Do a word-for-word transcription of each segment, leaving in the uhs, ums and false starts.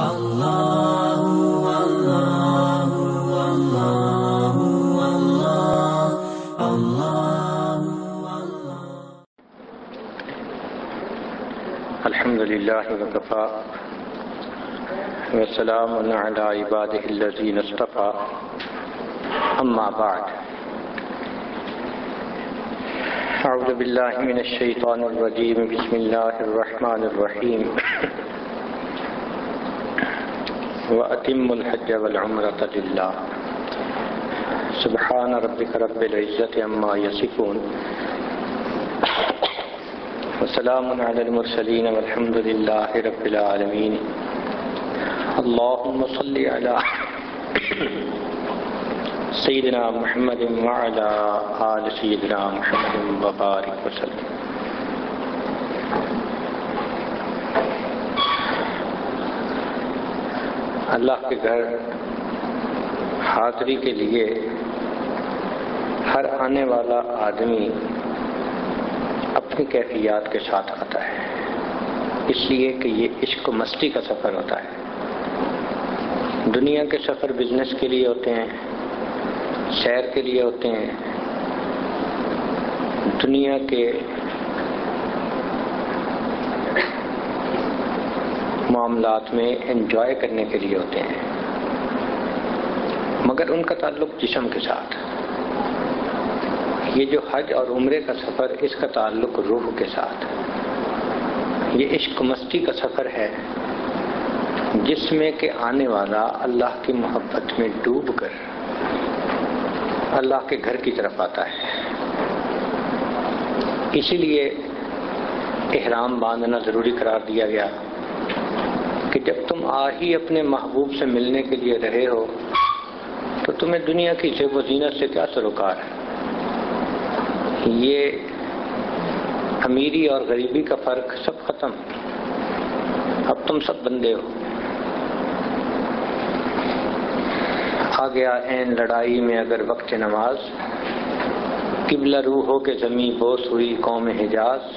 Allahu Allahu Allahu Allah Allahu Allah Alhamdulillah wa kafa wa salamun ala ibadihi allazina istafa amma ba'd A'udhu billahi minash shaitanir rajim Bismillahir rahmanir rahim وأتم الحج والعمرة لله سبحان ربك رب العزة عما يصفون وسلام على المرسلين والحمد لله رب العالمين اللهم صل على سيدنا محمد وعلى آل سيدنا محمد وبارك وسلم अल्लाह के घर हाज़री के लिए हर आने वाला आदमी अपनी कैफियत के साथ आता है, इसलिए कि ये इश्क मस्ती का सफ़र होता है। दुनिया के सफ़र बिजनेस के लिए होते हैं, सैर के लिए होते हैं, दुनिया के मामलात में एंजॉय करने के लिए होते हैं, मगर उनका ताल्लुक जिस्म के साथ। ये जो हज और उम्रे का सफ़र, इसका ताल्लुक रूह के साथ। ये इश्क मस्ती का सफ़र है जिसमें के आने वाला अल्लाह की मोहब्बत में डूब कर अल्लाह के घर की तरफ आता है। इसीलिए एहराम बांधना ज़रूरी करार दिया गया कि जब तुम आ ही अपने महबूब से मिलने के लिए रहे हो तो तुम्हें दुनिया की ज़ेब व ज़ीनत से क्या सरोकार है। ये अमीरी और गरीबी का फ़र्क सब ख़त्म, अब तुम सब बंदे हो। आ गया ऐन लड़ाई में अगर वक्त नमाज, किबला रूह हो के ज़मीं बोस हुई कौम हिजाज़।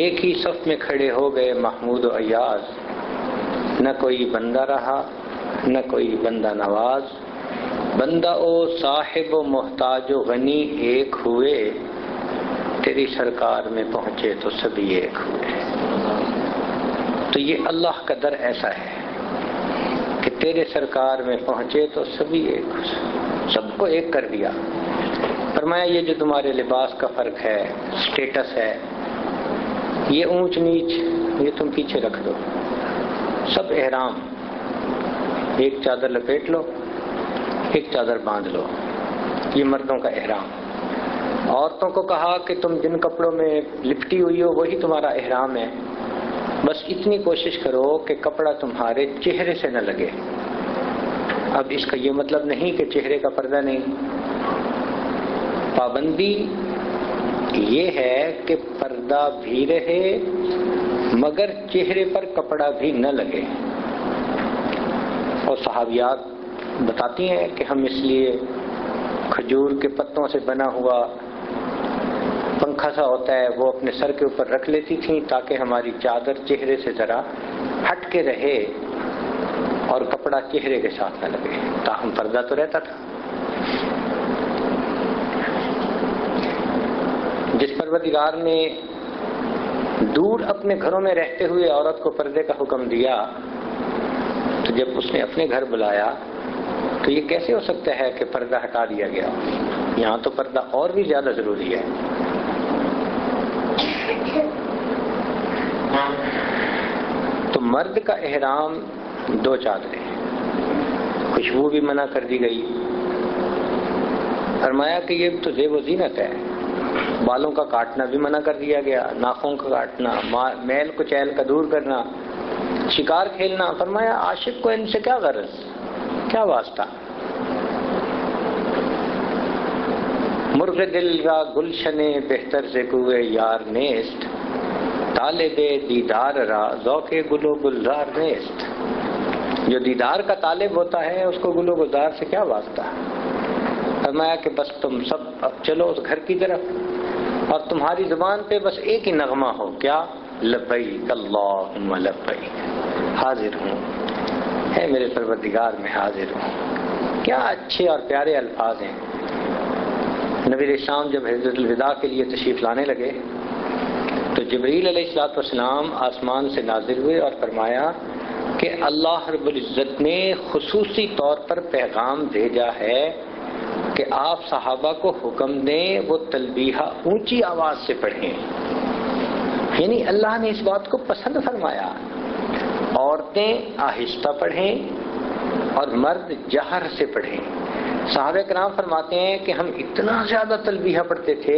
एक ही सफ में खड़े हो गए महमूद और अयाज, न कोई बंदा रहा न कोई बंदा नवाज। बंदा ओ साहिब ओ मोहताज ओ गनी, एक हुए तेरी सरकार में पहुंचे तो सभी एक हुए। तो ये अल्लाह का दर ऐसा है कि तेरे सरकार में पहुंचे तो सभी एक, सबको एक कर दिया। फरमाया ये जो तुम्हारे लिबास का फ़र्क है, स्टेटस है, ये ऊंच नीच, ये तुम पीछे रख दो। सब एहराम, एक चादर लपेट लो, एक चादर बांध लो, ये मर्दों का एहराम। औरतों को कहा कि तुम जिन कपड़ों में लिपटी हुई हो वही तुम्हारा एहराम है, बस इतनी कोशिश करो कि कपड़ा तुम्हारे चेहरे से न लगे। अब इसका ये मतलब नहीं कि चेहरे का पर्दा नहीं, पाबंदी ये है कि पर्दा भी रहे मगर चेहरे पर कपड़ा भी न लगे। और सहाबियात बताती हैं कि हम इसलिए खजूर के पत्तों से बना हुआ पंखा सा होता है वो अपने सर के ऊपर रख लेती थीं ताकि हमारी चादर चेहरे से जरा हट के रहे और कपड़ा चेहरे के साथ न लगे, ताहम पर्दा तो रहता था। जिस परवरदिगार ने दूर अपने घरों में रहते हुए औरत को पर्दे का हुक्म दिया, तो जब उसने अपने घर बुलाया तो ये कैसे हो सकता है कि पर्दा हटा दिया गया। यहाँ तो पर्दा और भी ज्यादा जरूरी है। तो मर्द का एहराम दो चादरें, खुशबू भी मना कर दी गई। फरमाया कि ये तो ज़ेब व ज़ीनत है। बालों का काटना भी मना कर दिया गया, नाखून का काटना, मैल को चैल का दूर करना, शिकार खेलना। फरमाया आशिक को इनसे क्या गरज, क्या वास्ता। मुर्ग दिल का गुलशने बेहतर से कुए यार नेस्त, तालिबे दीदार रा ज़ौके गुलो गुलजार नेस्त। जो दीदार का तालिब होता है उसको गुलो गुलजार से क्या वास्ता। फरमाया कि बस तुम सब अब चलो उस घर की तरफ, और तुम्हारी जुबान पे बस एक ही नगमा हो, क्या लब्बैक अल्लाहुम्मा लब्बैक, हाजिर हूँ, है मेरे परवरदिगार में हाजिर हूँ। क्या अच्छे और प्यारे अल्फाज हैं। नबी शाम जब हजरतुल विदा के लिए तशरीफ लाने लगे तो जिब्रील अलैहिस्सलातु वस्सलाम आसमान से नाजिल हुए और फरमाया कि अल्लाह रब्बुल इज़्ज़त ने खुसूसी तौर पर पैगाम भेजा है कि आप सहाबा को हुक्म दें वो तलबीहा ऊंची आवाज से पढ़ें, यानी अल्लाह ने इस बात को पसंद फरमाया। औरतें आहिस्ता पढ़ें और मर्द जहर से पढ़ें। सहाबा कराम फरमाते हैं कि हम इतना ज्यादा तलबीहा पढ़ते थे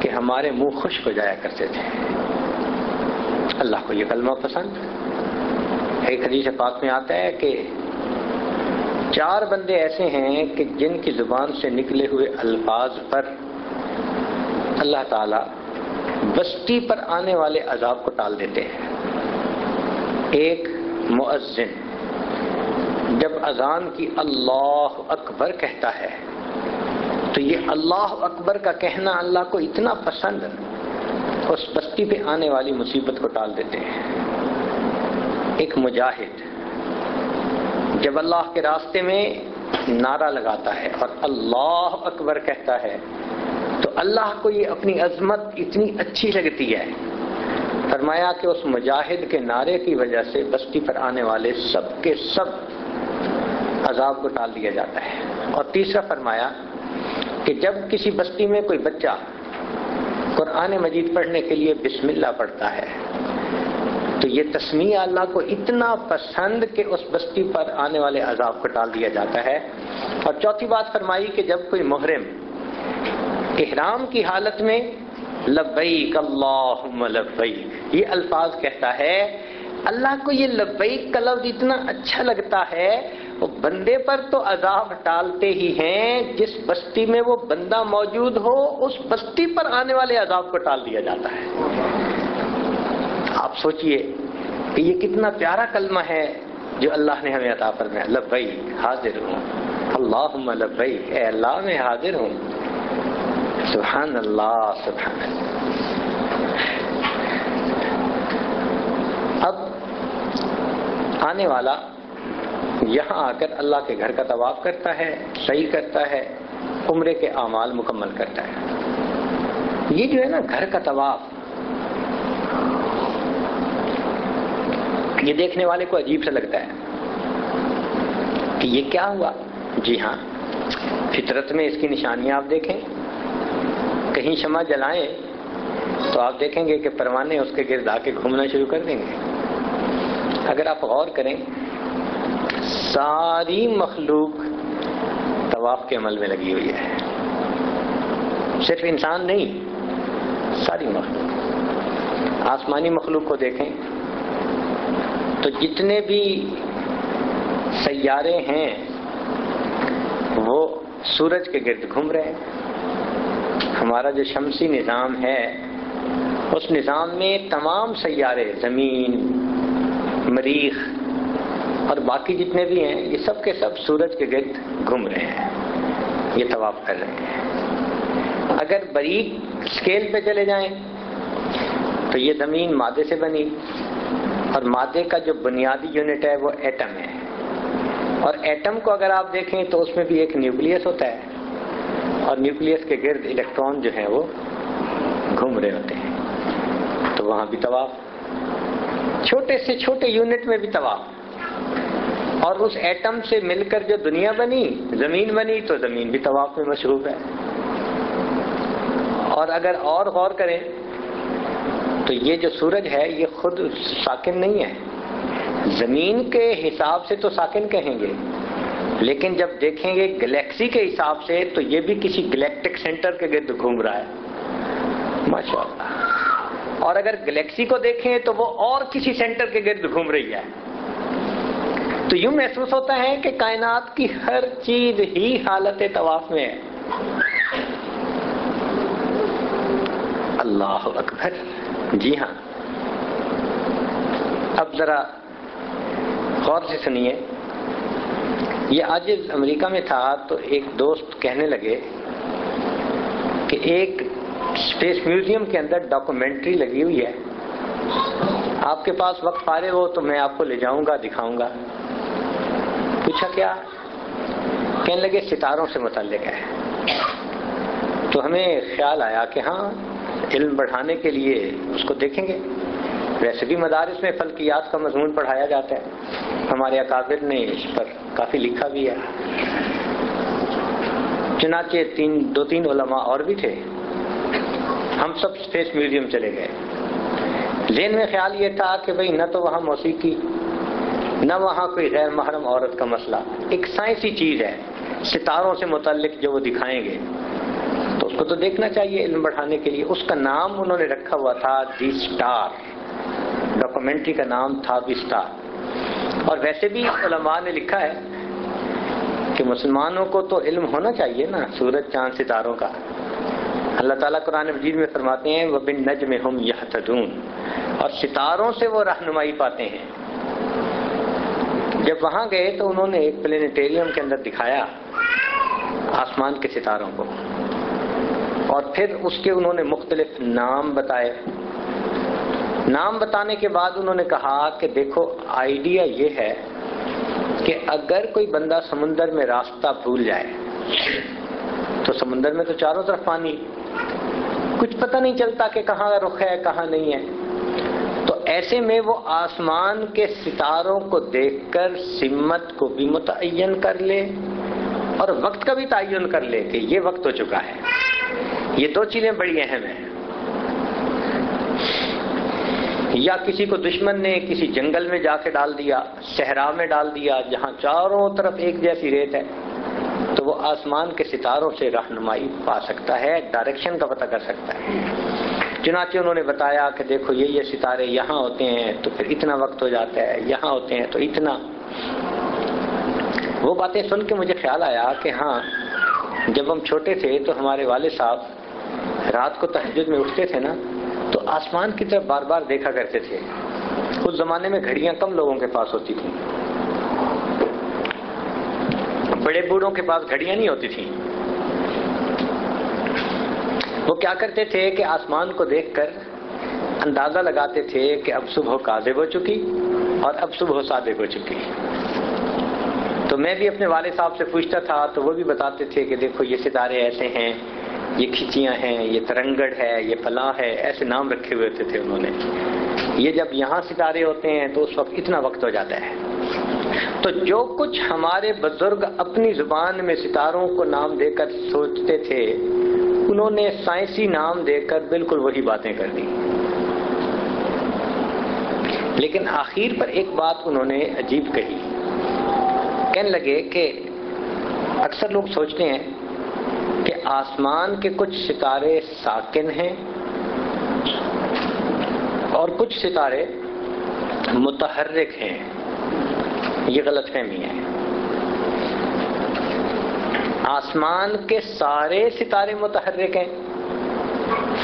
कि हमारे मुंह खुश्क हो जाया करते थे। अल्लाह को ये कलमा पसंद। एक हदीस पाक में आता है कि चार बंदे ऐसे हैं कि जिनकी जुबान से निकले हुए अल्फाज पर अल्लाह ताला बस्ती पर आने वाले अजाब को टाल देते हैं। एक मुअज्जिन जब अजान की अल्लाह अकबर कहता है तो ये अल्लाह अकबर का कहना अल्लाह को इतना पसंद उस बस्ती पे आने वाली मुसीबत को टाल देते हैं। एक मुजाहिद जब अल्लाह के रास्ते में नारा लगाता है और अल्लाह अकबर कहता है तो अल्लाह को ये अपनी अजमत इतनी अच्छी लगती है। फरमाया कि उस मुजाहिद के नारे की वजह से बस्ती पर आने वाले सब के सब अजाब को टाल दिया जाता है। और तीसरा फरमाया कि जब किसी बस्ती में कोई बच्चा कुरान मजीद पढ़ने के लिए बिस्मिल्लाह पढ़ता है तो ये तस्मीया अल्लाह को इतना पसंद कि उस बस्ती पर आने वाले अजाब को टाल दिया जाता है। और चौथी बात फरमाई कि जब कोई मुहरिम इहराम की हालत में लब्बैक अल्लाहुम्मा लब्बैक ये अल्फाज कहता है, अल्लाह को ये लब्बैक का लफ्ज इतना अच्छा लगता है। वो बंदे पर तो अजाब टालते ही हैं, जिस बस्ती में वो बंदा मौजूद हो उस बस्ती पर आने वाले अजाब को टाल दिया जाता है। आप सोचिए कि ये कितना प्यारा कलमा है जो अल्लाह ने हमें अता फरमाया। लब्बैक, हाजिर हूँ, अल्लाहुम्मा लब्बैक, ए अल्लाह मैं हाजिर हूँ। सुभान अल्लाह, सुभान अल्लाह। अब आने वाला यहाँ आकर अल्लाह के घर का तवाफ करता है, सही करता है, उम्रे के आमाल मुकम्मल करता है। ये जो है ना घर का तवाफ, ये देखने वाले को अजीब सा लगता है कि ये क्या हुआ। जी हाँ, फितरत में इसकी निशानियां आप देखें। कहीं शमा जलाएं तो आप देखेंगे कि परवाने उसके गिर्द आके घूमना शुरू कर देंगे। अगर आप गौर करें, सारी मखलूक तवाफ के अमल में लगी हुई है, सिर्फ इंसान नहीं, सारी मखलूक। आसमानी मखलूक को देखें तो जितने भी सैयारे हैं वो सूरज के गिर्द घूम रहे हैं। हमारा जो शमसी निज़ाम है उस निज़ाम में तमाम सैयारे, ज़मीन, मरीख और बाकी जितने भी हैं, ये सब के सब सूरज के गिर्द घूम रहे हैं, ये तवाफ कर रहे हैं। अगर बारीक स्केल पे चले जाएं तो ये ज़मीन मादे से बनी और मादे का जो बुनियादी यूनिट है वो एटम है। और एटम को अगर आप देखें तो उसमें भी एक न्यूक्लियस होता है और न्यूक्लियस के गिर्द इलेक्ट्रॉन जो है वो घूम रहे होते हैं। तो वहाँ भी तवाफ, छोटे से छोटे यूनिट में भी तवाफ। और उस एटम से मिलकर जो दुनिया बनी, जमीन बनी, तो जमीन भी तवाफ में मशरूफ है। और अगर और गौर करें तो ये जो सूरज है ये खुद साकिन नहीं है। जमीन के हिसाब से तो साकिन कहेंगे, लेकिन जब देखेंगे गैलेक्सी के हिसाब से तो ये भी किसी गैलेक्टिक सेंटर के गिर्द घूम रहा है, माशाल्लाह। और अगर गैलेक्सी को देखें तो वो और किसी सेंटर के गिर्द घूम रही है। तो यूं महसूस होता है कि कायनात की हर चीज ही हालत तवाफ में है। अल्लाह अकबर। जी हाँ, अब जरा गौर से सुनिए। ये आजिज अमेरिका में था तो एक दोस्त कहने लगे कि एक स्पेस म्यूजियम के अंदर डॉक्यूमेंट्री लगी हुई है आपके पास वक्त फारे हो तो मैं आपको ले जाऊंगा, दिखाऊंगा। पूछा क्या? कहने लगे सितारों से मुताल्लिक है। तो हमें ख्याल आया कि हाँ, इल्म बढ़ाने के लिए उसको देखेंगे। वैसे भी मदारिस में फल्कियात का मजमून पढ़ाया जाता है, हमारे अकाबिर ने इस पर काफी लिखा भी है। चनाचे तीन दो तीन उलमा और भी थे। हम सब स्पेस म्यूजियम चले गए। जेहन में ख्याल ये था कि भाई न तो वहाँ मौसीकी, न वहाँ कोई गैर महरम औरत का मसला, एक साइंसी चीज है सितारों से मुतल्लिक जो वो दिखाएंगे तो उसको तो देखना चाहिए इल्म बढ़ाने के लिए। उसका नाम उन्होंने रखा हुआ था दी स्टार, डॉक्यूमेंट्री का नाम था दी स्टार। और वैसे भी उलमा ने लिखा है कि मुसलमानों को तो इल्म होना चाहिए ना सूरज चांद सितारों का। अल्लाह ताला कुरान मजीद में फरमाते हैं वबिन्नज्मि हुम यहतदून, और सितारों से वो रहनुमाई पाते हैं। जब वहां गए तो उन्होंने एक प्लेनेटेरियम के अंदर दिखाया आसमान के सितारों को, और फिर उसके उन्होंने मुख्तलिफ नाम बताए। नाम बताने के बाद उन्होंने कहा कि देखो, आइडिया ये है कि अगर कोई बंदा समुंदर में रास्ता भूल जाए तो समुंदर में तो चारों तरफ पानी, कुछ पता नहीं चलता कि कहाँ रुख है कहाँ नहीं है। तो ऐसे में वो आसमान के सितारों को देखकर सिम्मत को भी मुतय्यन कर ले और वक्त का भी तय्युन कर ले कि ये वक्त हो चुका है। ये दो चीजें बड़ी अहम हैं। या किसी को दुश्मन ने किसी जंगल में जाके डाल दिया, सहरा में डाल दिया जहाँ चारों तरफ एक जैसी रेत है, तो वो आसमान के सितारों से रहनुमाई पा सकता है, डायरेक्शन का पता कर सकता है। चुनाचे उन्होंने बताया कि देखो ये ये सितारे यहाँ होते हैं तो फिर इतना वक्त हो जाता है, यहाँ होते हैं तो इतना। वो बातें सुन के मुझे ख्याल आया कि हाँ, जब हम छोटे थे तो हमारे वाले साहब रात को तहज्जुद में उठते थे ना, तो आसमान की तरफ बार बार देखा करते थे। उस जमाने में घड़ियाँ कम लोगों के पास होती थी, बड़े बूढ़ों के पास घड़ियां नहीं होती थी। वो क्या करते थे कि आसमान को देखकर अंदाजा लगाते थे कि अब सुबह काज़िब हो चुकी और अब सुबह सादिक हो चुकी। तो मैं भी अपने वाले साहब से पूछता था तो वो भी बताते थे कि देखो ये सितारे ऐसे हैं, ये खिचियां हैं, ये तरंगड़ है, ये फला है, ऐसे नाम रखे हुए होते थे उन्होंने। ये जब यहाँ सितारे होते हैं तो उस वक्त इतना वक्त हो जाता है। तो जो कुछ हमारे बुजुर्ग अपनी जुबान में सितारों को नाम देकर सोचते थे, उन्होंने साइंसी नाम देकर बिल्कुल वही बातें कर दी। लेकिन आखिर पर एक बात उन्होंने अजीब कही। कहने लगे कि अक्सर लोग सोचते हैं कि आसमान के कुछ सितारे साकिन हैं और कुछ सितारे मुतहर्रिक हैं। ये गलत फहमी है। आसमान के सारे सितारे मुतहर्रिक हैं।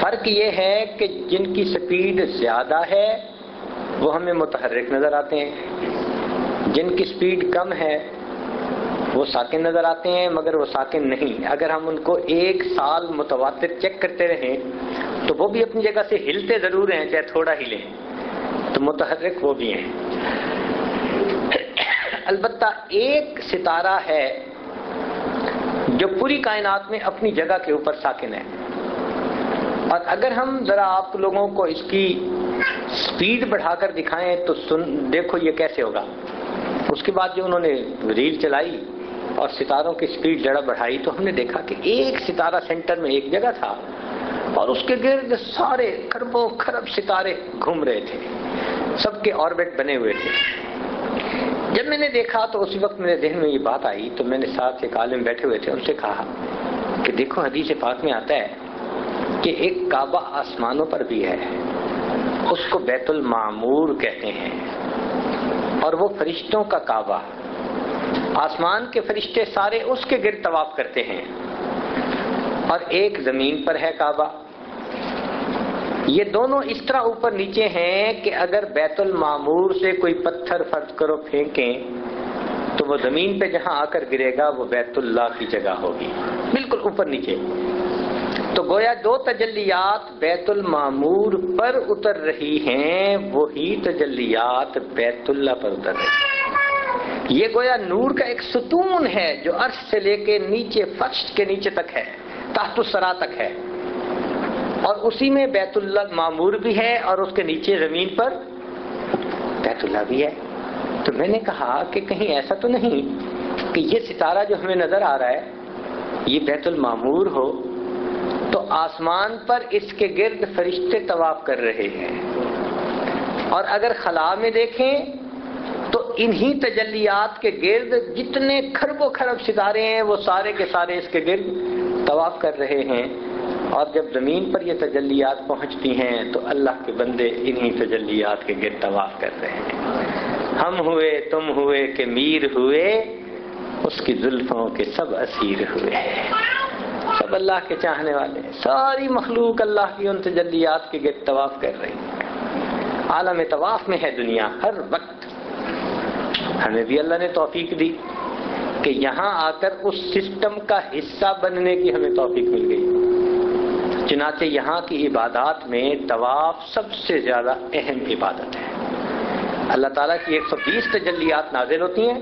फर्क ये है कि जिनकी स्पीड ज्यादा है वो हमें मुतहर्रिक नजर आते हैं, जिनकी स्पीड कम है वो साकिन नजर आते हैं, मगर वो साकिन नहीं। अगर हम उनको एक साल मुतवातिर चेक करते रहें तो वो भी अपनी जगह से हिलते जरूर हैं, चाहे थोड़ा हिले, तो मुतहर्रिक वो भी हैं। अलबत्ता एक सितारा है जो पूरी कायनात में अपनी जगह के ऊपर साकिन है। और अगर हम जरा आप लोगों को इसकी स्पीड बढ़ाकर दिखाएं तो सुन देखो ये कैसे होगा। उसके बाद जो उन्होंने रील चलाई और सितारों की स्पीड जरा बढ़ाई तो हमने देखा कि एक सितारा सेंटर में एक जगह था और उसके गिर्द सारे खरबों खरब सितारे घूम रहे थे, सबके ऑर्बिट बने हुए थे। जब मैंने देखा तो उसी वक्त मेरे जहन में ये बात आई, तो मैंने साथ एक आलिम बैठे हुए थे, उनसे कहा कि देखो हदीस पाक में आता है कि एक काबा आसमानों पर भी है, उसको बैतुल मामूर कहते हैं, और वो फरिश्तों का काबा। आसमान के फरिश्ते सारे उसके गिर्द तवाफ करते हैं, और एक जमीन पर है काबा। ये दोनों इस तरह ऊपर नीचे हैं कि अगर बैतुल मामूर से कोई पत्थर फर्ज करो फेंकें तो वो जमीन पे जहां आकर गिरेगा वो बैतुल्लाह की जगह होगी, बिल्कुल ऊपर नीचे। तो गोया जो तजल्लियात बैतुल मामूर पर उतर रही हैं वही तजल्लियात बैतुल्ला पर उतर रही है। ये गोया नूर का एक सुतून है जो अर्श से लेके नीचे फर्श के नीचे तक है, ताहतुस्सरा तक है, और उसी में बैतुल्ला मामूर भी है और उसके नीचे जमीन पर बैतुल्ला भी है। तो मैंने कहा कि कहीं ऐसा तो नहीं कि ये सितारा जो हमें नजर आ रहा है ये बैतुल मामूर हो तो आसमान पर इसके गिर्द फरिश्ते तवाफ कर रहे हैं, और अगर खला में देखें तो इन्हीं तजल्लियात के गिर्द जितने खरबों खरब सितारे हैं वो सारे के सारे इसके गिर्द तवाफ कर रहे हैं। और जब जमीन पर ये तजल्लियात पहुंचती हैं तो अल्लाह के बंदे इन्हीं तजल्लियात के गिर्द तवाफ कर रहे हैं। हम हुए, तुम हुए के मीर हुए, उसकी जुल्फों के सब असीर हुए, सब अल्लाह के चाहने वाले, सारी मखलूक अल्लाह की उन तजल्लियात के गिर्द तवाफ कर रही है। आलम तवाफ में है दुनिया हर वक्त। हमें भी अल्लाह ने तौफीक दी कि यहाँ आकर उस सिस्टम का हिस्सा बनने की हमें तौफीक मिल गई। चुनाचे यहाँ की इबादत में तवाफ सबसे ज्यादा अहम इबादत है। अल्लाह ताला की एक सौ बीस तजल्लियात नाजिल होती हैं,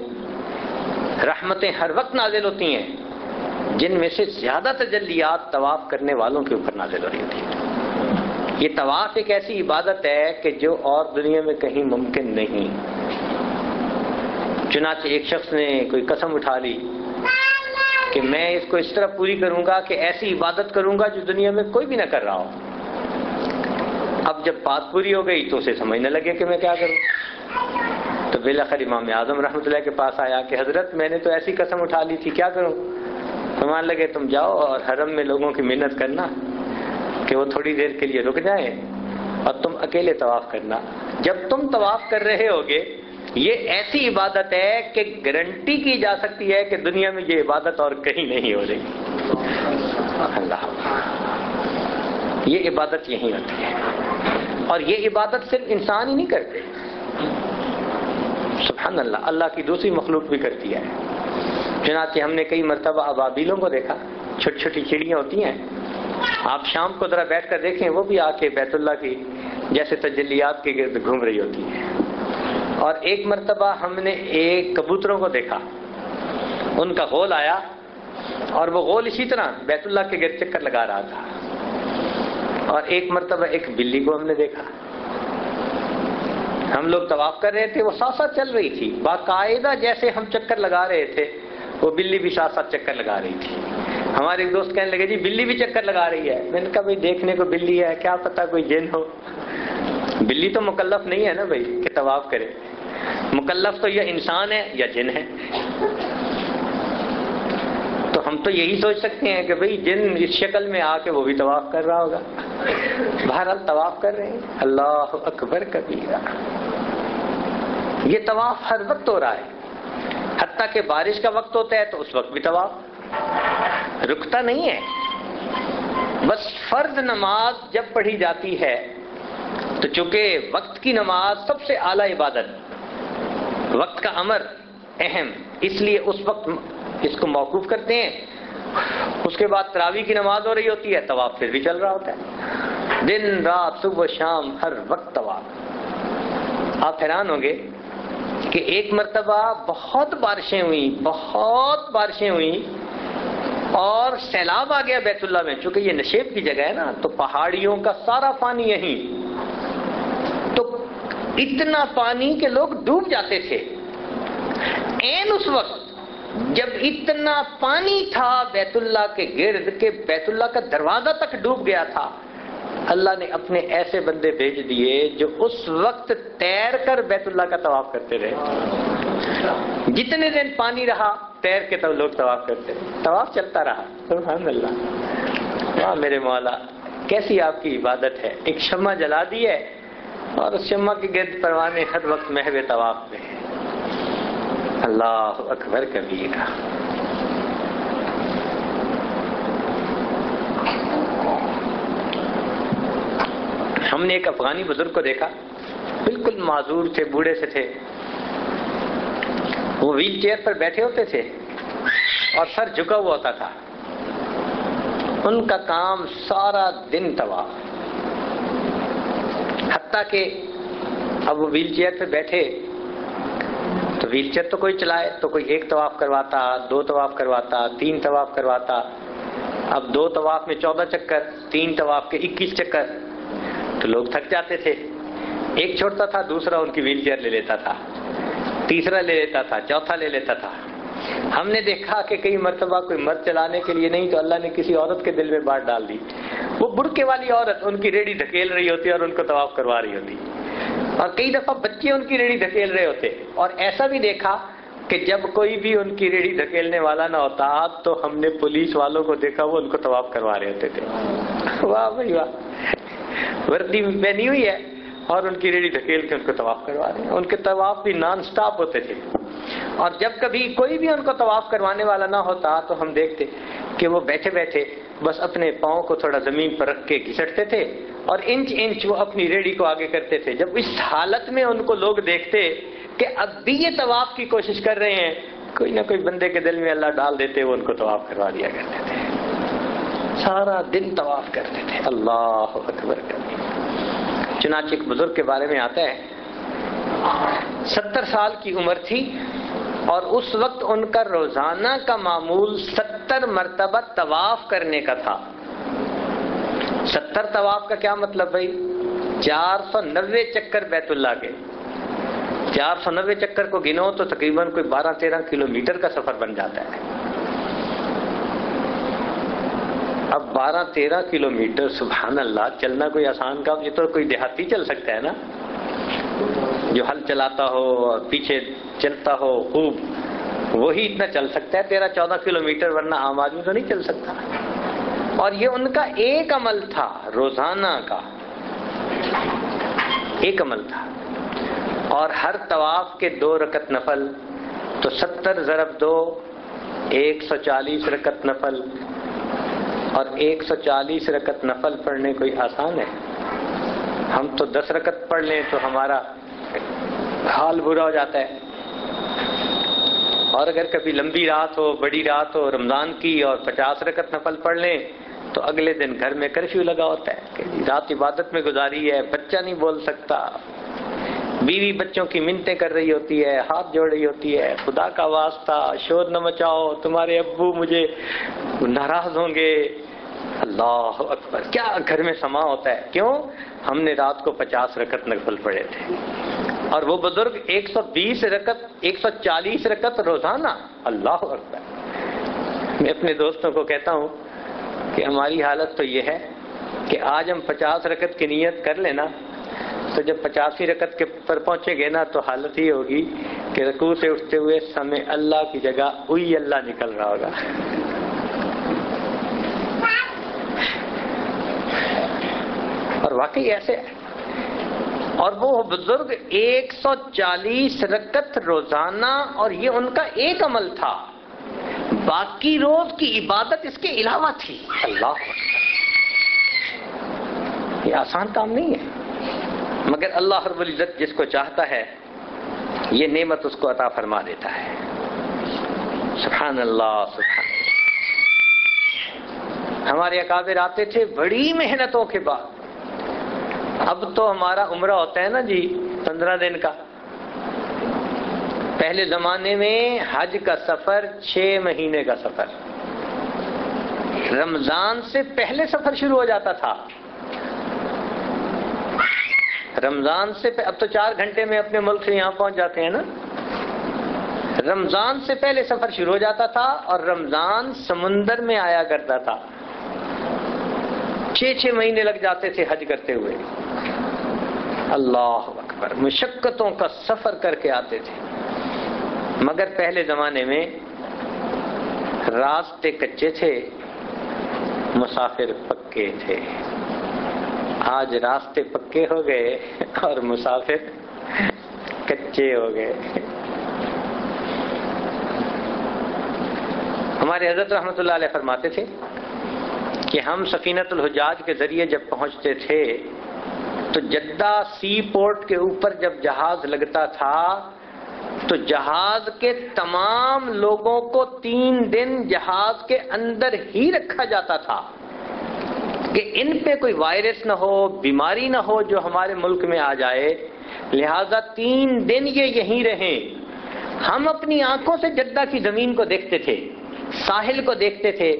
रहमतें हर वक्त नाजिल होती हैं, जिनमें से ज्यादा तजल्लियात तवाफ करने वालों के ऊपर नाजिल हो रही थी। ये तवाफ एक ऐसी इबादत है कि जो और दुनिया में कहीं मुमकिन नहीं। चुनांचे एक शख्स ने कोई कसम उठा ली कि मैं इसको इस तरह पूरी करूंगा कि ऐसी इबादत करूंगा जो दुनिया में कोई भी ना कर रहा हो। अब जब बात पूरी हो गई तो उसे समझने लगे कि मैं क्या करूं। तो बिलाखिर इमाम आजम रहमतुल्लाह के पास आया कि हजरत मैंने तो ऐसी कसम उठा ली थी, क्या करूं। तो मान लगे तुम जाओ और हरम में लोगों की मेहनत करना कि वो थोड़ी देर के लिए रुक जाए और तुम अकेले तवाफ करना। जब तुम तवाफ कर रहे होगे ये ऐसी इबादत है कि गारंटी की जा सकती है कि दुनिया में ये इबादत और कहीं नहीं हो रही। अल्लाह, ये इबादत यहीं होती है, और ये इबादत सिर्फ इंसान ही नहीं करते, सुभान अल्लाह, अल्लाह की दूसरी मखलूक भी करती है। चुनांचे हमने कई मरतबा अबाबीलों को देखा, छोटी छोटी चिड़ियां होती हैं, आप शाम को जरा बैठ कर देखें, वो भी आके बैतुल्ला की जैसे तजल्लियात के गिर्द घूम रही होती हैं। और एक मरतबा हमने एक कबूतरों को देखा, उनका गोल आया और वो गोल इसी तरह बैतुल्ला के गिर्द चक्कर लगा रहा था। और एक मरतबा एक बिल्ली को हमने देखा, हम लोग तवाफ कर रहे थे, वो साथ साथ चल रही थी, बाकायदा जैसे हम चक्कर लगा रहे थे वो बिल्ली भी साथ साथ चक्कर लगा रही थी। हमारे एक दोस्त कहने लगे जी बिल्ली भी चक्कर लगा रही है। मैंने कहा भाई देखने को बिल्ली है, क्या पता कोई जिन हो। बिल्ली तो मुकल्लफ नहीं है ना भाई कि तवाफ करे, मुकल्लफ तो या इंसान है या जिन है। तो हम तो यही सोच सकते हैं कि भाई जिन इस शक्ल में आके वो भी तवाफ कर रहा होगा। बहरहाल तवाफ कर रहे हैं। अल्लाह अकबर कबीरा। ये तवाफ हर वक्त हो रहा है, हत्ता के बारिश का वक्त होता है तो उस वक्त भी तवाफ रुकता नहीं है। बस फर्ज नमाज जब पढ़ी जाती है तो चूंकि वक्त की नमाज सबसे आला इबादत, वक्त का अमर अहम, इसलिए उस वक्त इसको मौकूफ करते हैं। उसके बाद तरावी की नमाज हो रही होती है, तवाफ फिर भी चल रहा होता है, दिन रात सुबह शाम हर वक्त तवाफ। आप हैरान होंगे कि एक मरतबा बहुत बारिशें हुई, बहुत बारिशें हुई और सैलाब आ गया बैतुल्ला में। चूंकि ये नशेब की जगह है ना, तो पहाड़ियों का सारा पानी यहीं, तो इतना पानी के लोग डूब जाते थे। ऐन उस वक्त जब इतना पानी था बैतुल्ला के गिर्द के बैतुल्ला का दरवाजा तक डूब गया था, अल्लाह ने अपने ऐसे बंदे भेज दिए जो उस वक्त तैर कर बैतुल्ला का तवाफ करते रहे। जितने दिन पानी रहा तैर के तब लोग तवाफ करते, तवाफ चलता रहा। सुभान अल्लाह, वाह मेरे मौला, कैसी आपकी इबादत है। एक शम्मा जला दी है और उस शम्मा के गिर्द परवाने हर वक्त महवे तवाफ में है। अल्लाह अकबर कबीरा। हमने एक अफगानी बुजुर्ग को देखा, बिल्कुल माजूर थे, बूढ़े से थे, वो व्हील चेयर पर बैठे होते थे और सर झुका हुआ होता था। उनका काम सारा दिन तवाफ, हत्ता कि अब वो व्हील चेयर पे बैठे तो व्हील चेयर तो कोई चलाए तो कोई एक तवाफ करवाता, दो तवाफ करवाता, तीन तवाफ करवाता। अब दो तवाफ में चौदह चक्कर, तीन तवाफ के इक्कीस चक्कर, तो लोग थक जाते थे। एक छोड़ता था, दूसरा उनकी व्हील चेयर ले लेता था, तीसरा ले लेता था, चौथा ले लेता था। हमने देखा कि कई मर्तबा कोई मर्द चलाने के लिए नहीं तो अल्लाह ने किसी औरत के दिल में बात डाल दी। वो बुरके वाली औरत उनकी रेडी धकेल रही होती और उनको तवाफ करवा रही होती, और कई दफा बच्चे उनकी रेडी धकेल रहे होते। और ऐसा भी देखा कि जब कोई भी उनकी रेडी धकेलने वाला ना होता तो हमने पुलिस वालों को देखा, वो उनको तवाफ करवा रहे होते थे। वाह भाई वाह, वर्दी पहनी हुई है और उनकी रेडी धकेल के उनको तवाफ करवा रहे हैं। उनके तवाफ भी नॉन स्टॉप होते थे। और जब कभी कोई भी उनको तवाफ करवाने वाला ना होता तो हम देखते कि वो बैठे बैठे बस अपने पाँव को थोड़ा जमीन पर रख के घिसटते थे और इंच इंच वो अपनी रेडी को आगे करते थे। जब इस हालत में उनको लोग देखते कि अब भी ये तवाफ की कोशिश कर रहे हैं, कोई ना कोई बंदे के दिल में अल्लाह डाल देते, वो उनको तवाफ करवा दिया करते थे। सारा दिन तवाफ करते थे। अल्लाह अकबर। चुनांचे एक बुजुर्ग के बारे में आता है, सत्तर साल की उम्र थी और उस वक्त उनका रोजाना का मामूल सत्तर मरतबा तवाफ करने का था। सत्तर तवाफ का क्या मतलब भाई? चार सौ नब्बे चक्कर बैतुल्ला के। चार सौ नब्बे चक्कर को गिनो तो तकरीबन कोई बारह तेरह किलोमीटर का सफर बन जाता है। अब बारह तेरह किलोमीटर सुभान अल्लाह, चलना कोई आसान काम, ये तो कोई देहाती चल सकता है ना, जो हल चलाता हो और पीछे चलता हो खूब, वही इतना चल सकता है, तेरह चौदह किलोमीटर, वरना आम आदमी तो नहीं चल सकता। और ये उनका एक अमल था, रोजाना का एक अमल था। और हर तवाफ के दो रकत नफल, तो सत्तर जरब दो एक सौ चालीस रकत नफल, और एक सौ चालीस रकत नफल पढ़ने कोई आसान है? हम तो दस रकत पढ़ लें तो हमारा हाल बुरा हो जाता है। और अगर कभी लंबी रात हो, बड़ी रात हो रमजान की, और पचास रकत नफल पढ़ लें तो अगले दिन घर में कर्फ्यू लगा होता है, रात इबादत में गुजारी है, बच्चा नहीं बोल सकता, बीवी बच्चों की मिन्नतें कर रही होती है, हाथ जोड़ रही होती है, खुदा का वास्ता शोर न मचाओ, तुम्हारे अब्बू मुझे नाराज होंगे। अल्लाह अकबर, क्या घर में समा होता है। क्यों? हमने रात को पचास रकत नफल पढ़े थे और वो बुजुर्ग एक सौ बीस रकत, एक सौ चालीस रकत रोजाना। अल्लाह अकबर। मैं अपने दोस्तों को कहता हूँ कि हमारी हालत तो ये है कि आज हम पचास रकत की नियत कर लेना, तो जब पचासी रकत के पर पहुंचेंगे ना तो हालत ये होगी कि रकू से उठते हुए समय अल्लाह की जगह उई अल्लाह निकल रहा होगा। और वाकई ऐसे है। और वो बुजुर्ग एक सौ चालीस रकत रोजाना, और ये उनका एक अमल था, बाकी रोज की इबादत इसके अलावा थी। अल्लाह, ये आसान काम नहीं है, मगर अल्लाह रब्बुल इज्जत जिसको चाहता है ये नेमत उसको अता फरमा देता है। सुभान अल्लाह, सुभान अल्लाह। हमारे अकाबिर आते थे बड़ी मेहनतों के बाद। अब तो हमारा उम्रा होता है ना जी पंद्रह दिन का, पहले जमाने में हज का सफर छह महीने का सफर, रमजान से पहले सफर शुरू हो जाता था। रमजान से पह... अब तो चार घंटे में अपने मुल्क से यहाँ पहुंच जाते हैं ना। रमजान से पहले सफर शुरू हो जाता था और रमजान समुंदर में आया करता था। छह छह महीने लग जाते थे हज करते हुए। अल्लाह अकबर, मुशक्कतों का सफर करके आते थे। मगर पहले जमाने में रास्ते कच्चे थे, मुसाफिर पक्के थे। आज रास्ते पक्के हो गए और मुसाफिर कच्चे हो गए। हमारे हजरत रहमतुल्लाह अलैह फरमाते थे कि हम सकीनतुल हुज्जाज के जरिए जब पहुंचते थे तो जद्दा सी पोर्ट के ऊपर जब जहाज लगता था तो जहाज के तमाम लोगों को तीन दिन जहाज के अंदर ही रखा जाता था। कि इन पे कोई वायरस ना हो, बीमारी ना हो जो हमारे मुल्क में आ जाए, लिहाजा तीन दिन ये यहीं रहे। हम अपनी आंखों से जद्दा की जमीन को देखते थे, साहिल को देखते थे,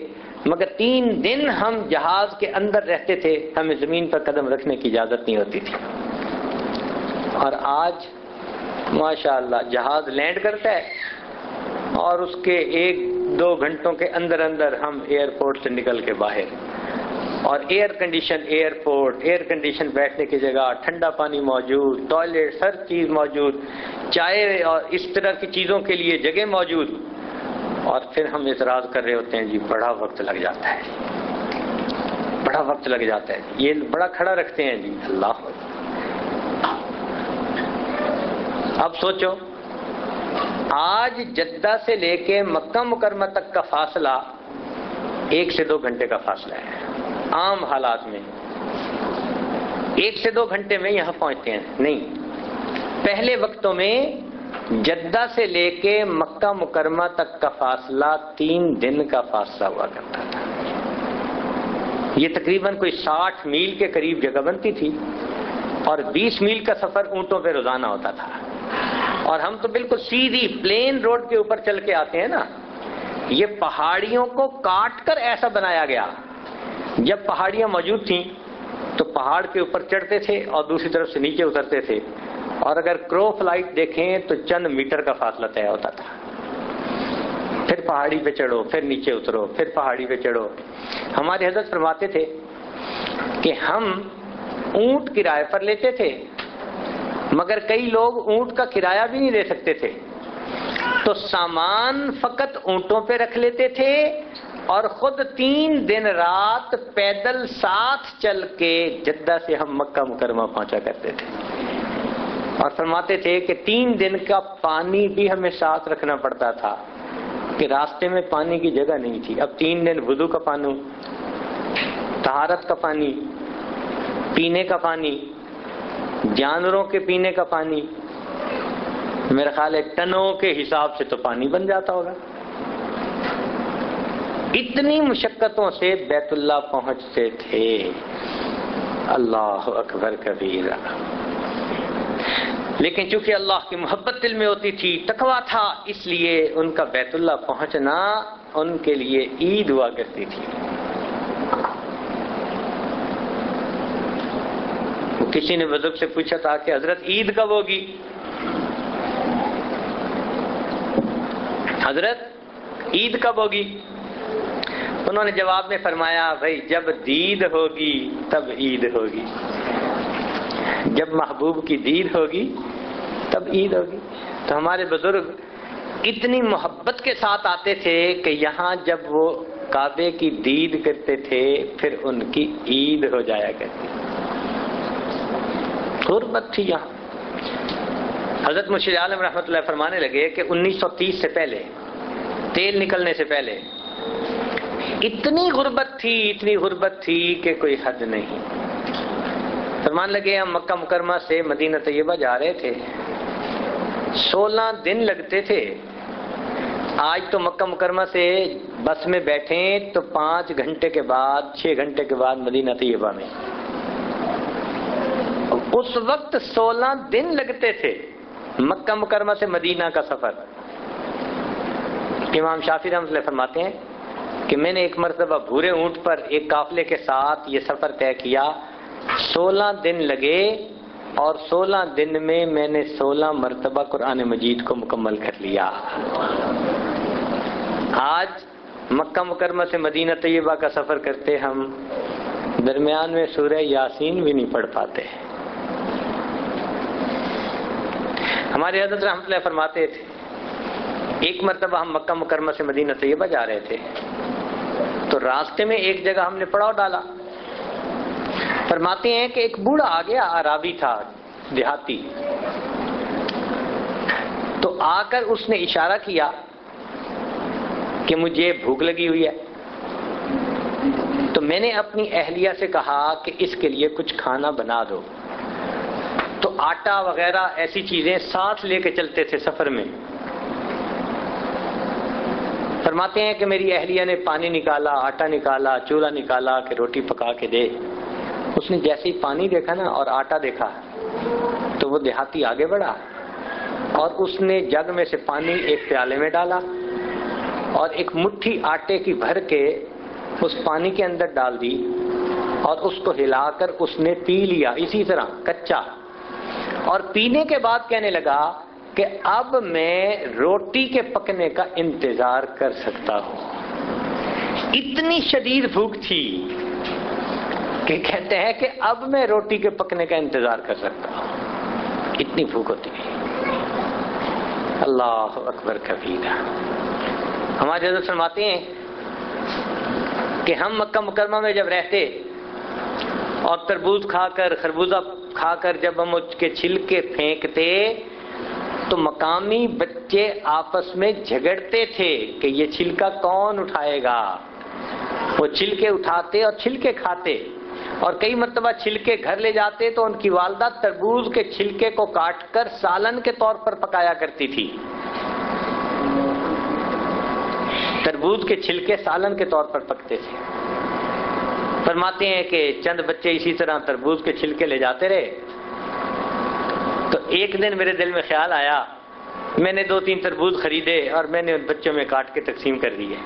मगर तीन दिन हम जहाज के अंदर रहते थे, हमें जमीन पर कदम रखने की इजाजत नहीं होती थी। और आज माशाअल्लाह जहाज लैंड करता है और उसके एक दो घंटों के अंदर अंदर हम एयरपोर्ट से निकल के बाहर, और air condition airport, air condition बैठने की जगह, ठंडा पानी मौजूद, टॉयलेट, हर चीज मौजूद, चाय और इस तरह की चीजों के लिए जगह मौजूद, और फिर हम इतराज कर रहे होते हैं जी बड़ा वक्त लग जाता है, बड़ा वक्त लग जाता है, ये बड़ा खड़ा रखते हैं जी। अल्लाह, अब सोचो आज जद्दा से लेके मक्का मुकरमा तक का फासला एक से दो घंटे का फासला है। आम हालात में एक से दो घंटे में यहाँ पहुंचते हैं, नहीं, पहले वक्तों में जद्दा से लेके मक्का मुकरमा तक का फासला तीन दिन का फासला हुआ करता था। ये तकरीबन कोई साठ मील के करीब जगह बनती थी और बीस मील का सफर ऊंटों पे रोजाना होता था। और हम तो बिल्कुल सीधी प्लेन रोड के ऊपर चल के आते हैं ना, ये पहाड़ियों को काट कर ऐसा बनाया गया। जब पहाड़ियां मौजूद थीं तो पहाड़ के ऊपर चढ़ते थे और दूसरी तरफ से नीचे उतरते थे, और अगर क्रो फ्लाइट देखें तो चंद मीटर का फासला तय होता था। फिर पहाड़ी पे चढ़ो, फिर नीचे उतरो, फिर पहाड़ी पे चढ़ो। हमारे हजरत फरमाते थे कि हम ऊंट किराए पर लेते थे, मगर कई लोग ऊंट का किराया भी नहीं ले सकते थे, तो सामान फकत ऊंटों पे रख लेते थे और खुद तीन दिन रात पैदल साथ चल के जद्दा से हम मक्का मुकरमा पहुंचा करते थे। और फरमाते थे कि तीन दिन का पानी भी हमें साथ रखना पड़ता था कि रास्ते में पानी की जगह नहीं थी। अब तीन दिन वुदू का पानी, तहारत का पानी, पीने का पानी, जानवरों के पीने का पानी, मेरा ख्याल है टनों के हिसाब से तो पानी बन जाता होगा। इतनी मुशक्कतों से बैतुल्लाह पहुंचते थे। अल्लाह अकबर कबीरा। लेकिन चूंकि अल्लाह की मोहब्बत दिल में होती थी, तकवा था, इसलिए उनका बैतुल्लाह पहुंचना उनके लिए ईद हुआ करती थी। किसी ने बुजुर्ग से पूछा था कि हजरत ईद कब होगी? हजरत ईद कब होगी? उन्होंने जवाब में फरमाया, भाई जब दीद होगी तब ईद होगी, जब महबूब की दीद होगी तब ईद होगी। तो हमारे बुजुर्ग इतनी मोहब्बत के साथ आते थे कि यहाँ जब वो काबे की दीद करते थे फिर उनकी ईद हो जाया करती। गुरबत थी यहाँ। हजरत मुर्शिद आलम रहमतुल्लाह फरमाने लगे कि उन्नीस सौ तीस से पहले, तेल निकलने से पहले, इतनी गुरबत थी, इतनी गुरबत थी कि कोई हद नहीं। फरमान लगे हम मक्का मुकरमा से मदीना तैयबा जा रहे थे, सोलह दिन लगते थे। आज तो मक्का मुकरमा से बस में बैठे तो पांच घंटे के बाद, छह घंटे के बाद मदीना तैयबा में, उस वक्त सोलह दिन लगते थे मक्का मुकरमा से मदीना का सफर। इमाम शाफी रहमतुल्लाह फरमाते हैं कि मैंने एक मरतबा भूरे ऊंट पर एक काफले के साथ ये सफर तय किया। सोलह दिन लगे और सोलह दिन में मैंने सोलह मरतबा कुरान मजीद को मुकम्मल कर लिया। आज मक्का मुकरमा से मदीना तैयबा का सफर करते हम दरमियान में सूरह यासीन भी नहीं पढ़ पाते। हमारे हजरत रहमतुल्लाह फरमाते थे, एक मरतबा हम मक्का मुकरमा से मदीना तैयबा जा रहे थे तो रास्ते में एक जगह हमने पड़ाव डाला। फरमाते हैं कि एक बूढ़ा आ गया, अराबी था, देहाती, तो आकर उसने इशारा किया कि मुझे भूख लगी हुई है। तो मैंने अपनी अहलिया से कहा कि इसके लिए कुछ खाना बना दो। तो आटा वगैरह ऐसी चीजें साथ लेके चलते थे सफर में। फरमाते हैं कि मेरी अहलिया ने पानी निकाला, आटा निकाला, चूल्हा निकाला कि रोटी पका के दे। उसने जैसे ही पानी देखा ना और आटा देखा तो वो देहाती आगे बढ़ा और उसने जग में से पानी एक प्याले में डाला और एक मुट्ठी आटे की भर के उस पानी के अंदर डाल दी और उसको हिलाकर उसने पी लिया इसी तरह कच्चा। और पीने के बाद कहने लगा कि अब मैं रोटी के पकने का इंतजार कर सकता हूं। इतनी शदीद भूख थी कि कहते हैं कि अब मैं रोटी के पकने का इंतजार कर सकता हूं, इतनी भूख होती है। अल्लाह अकबर कबीरा। हमारे हजरत फरमाते हैं कि हम मक्का मुकरमा में जब रहते और तरबूज खाकर खरबूजा खाकर जब हम उसके छिलके फेंकते तो मकामी बच्चे आपस में झगड़ते थे कि ये छिलका कौन उठाएगा। वो छिलके उठाते और छिलके खाते और कई मरतबा छिलके घर ले जाते तो उनकी वालदा तरबूज के छिलके को काटकर सालन के तौर पर पकाया करती थी। तरबूज के छिलके सालन के तौर पर पकते थे। फरमाते हैं कि चंद बच्चे इसी तरह तरबूज के छिलके ले जाते रहे। तो एक दिन मेरे दिल में ख्याल आया, मैंने दो तीन तरबूज खरीदे और मैंने उन बच्चों में काट के तकसीम कर दिए।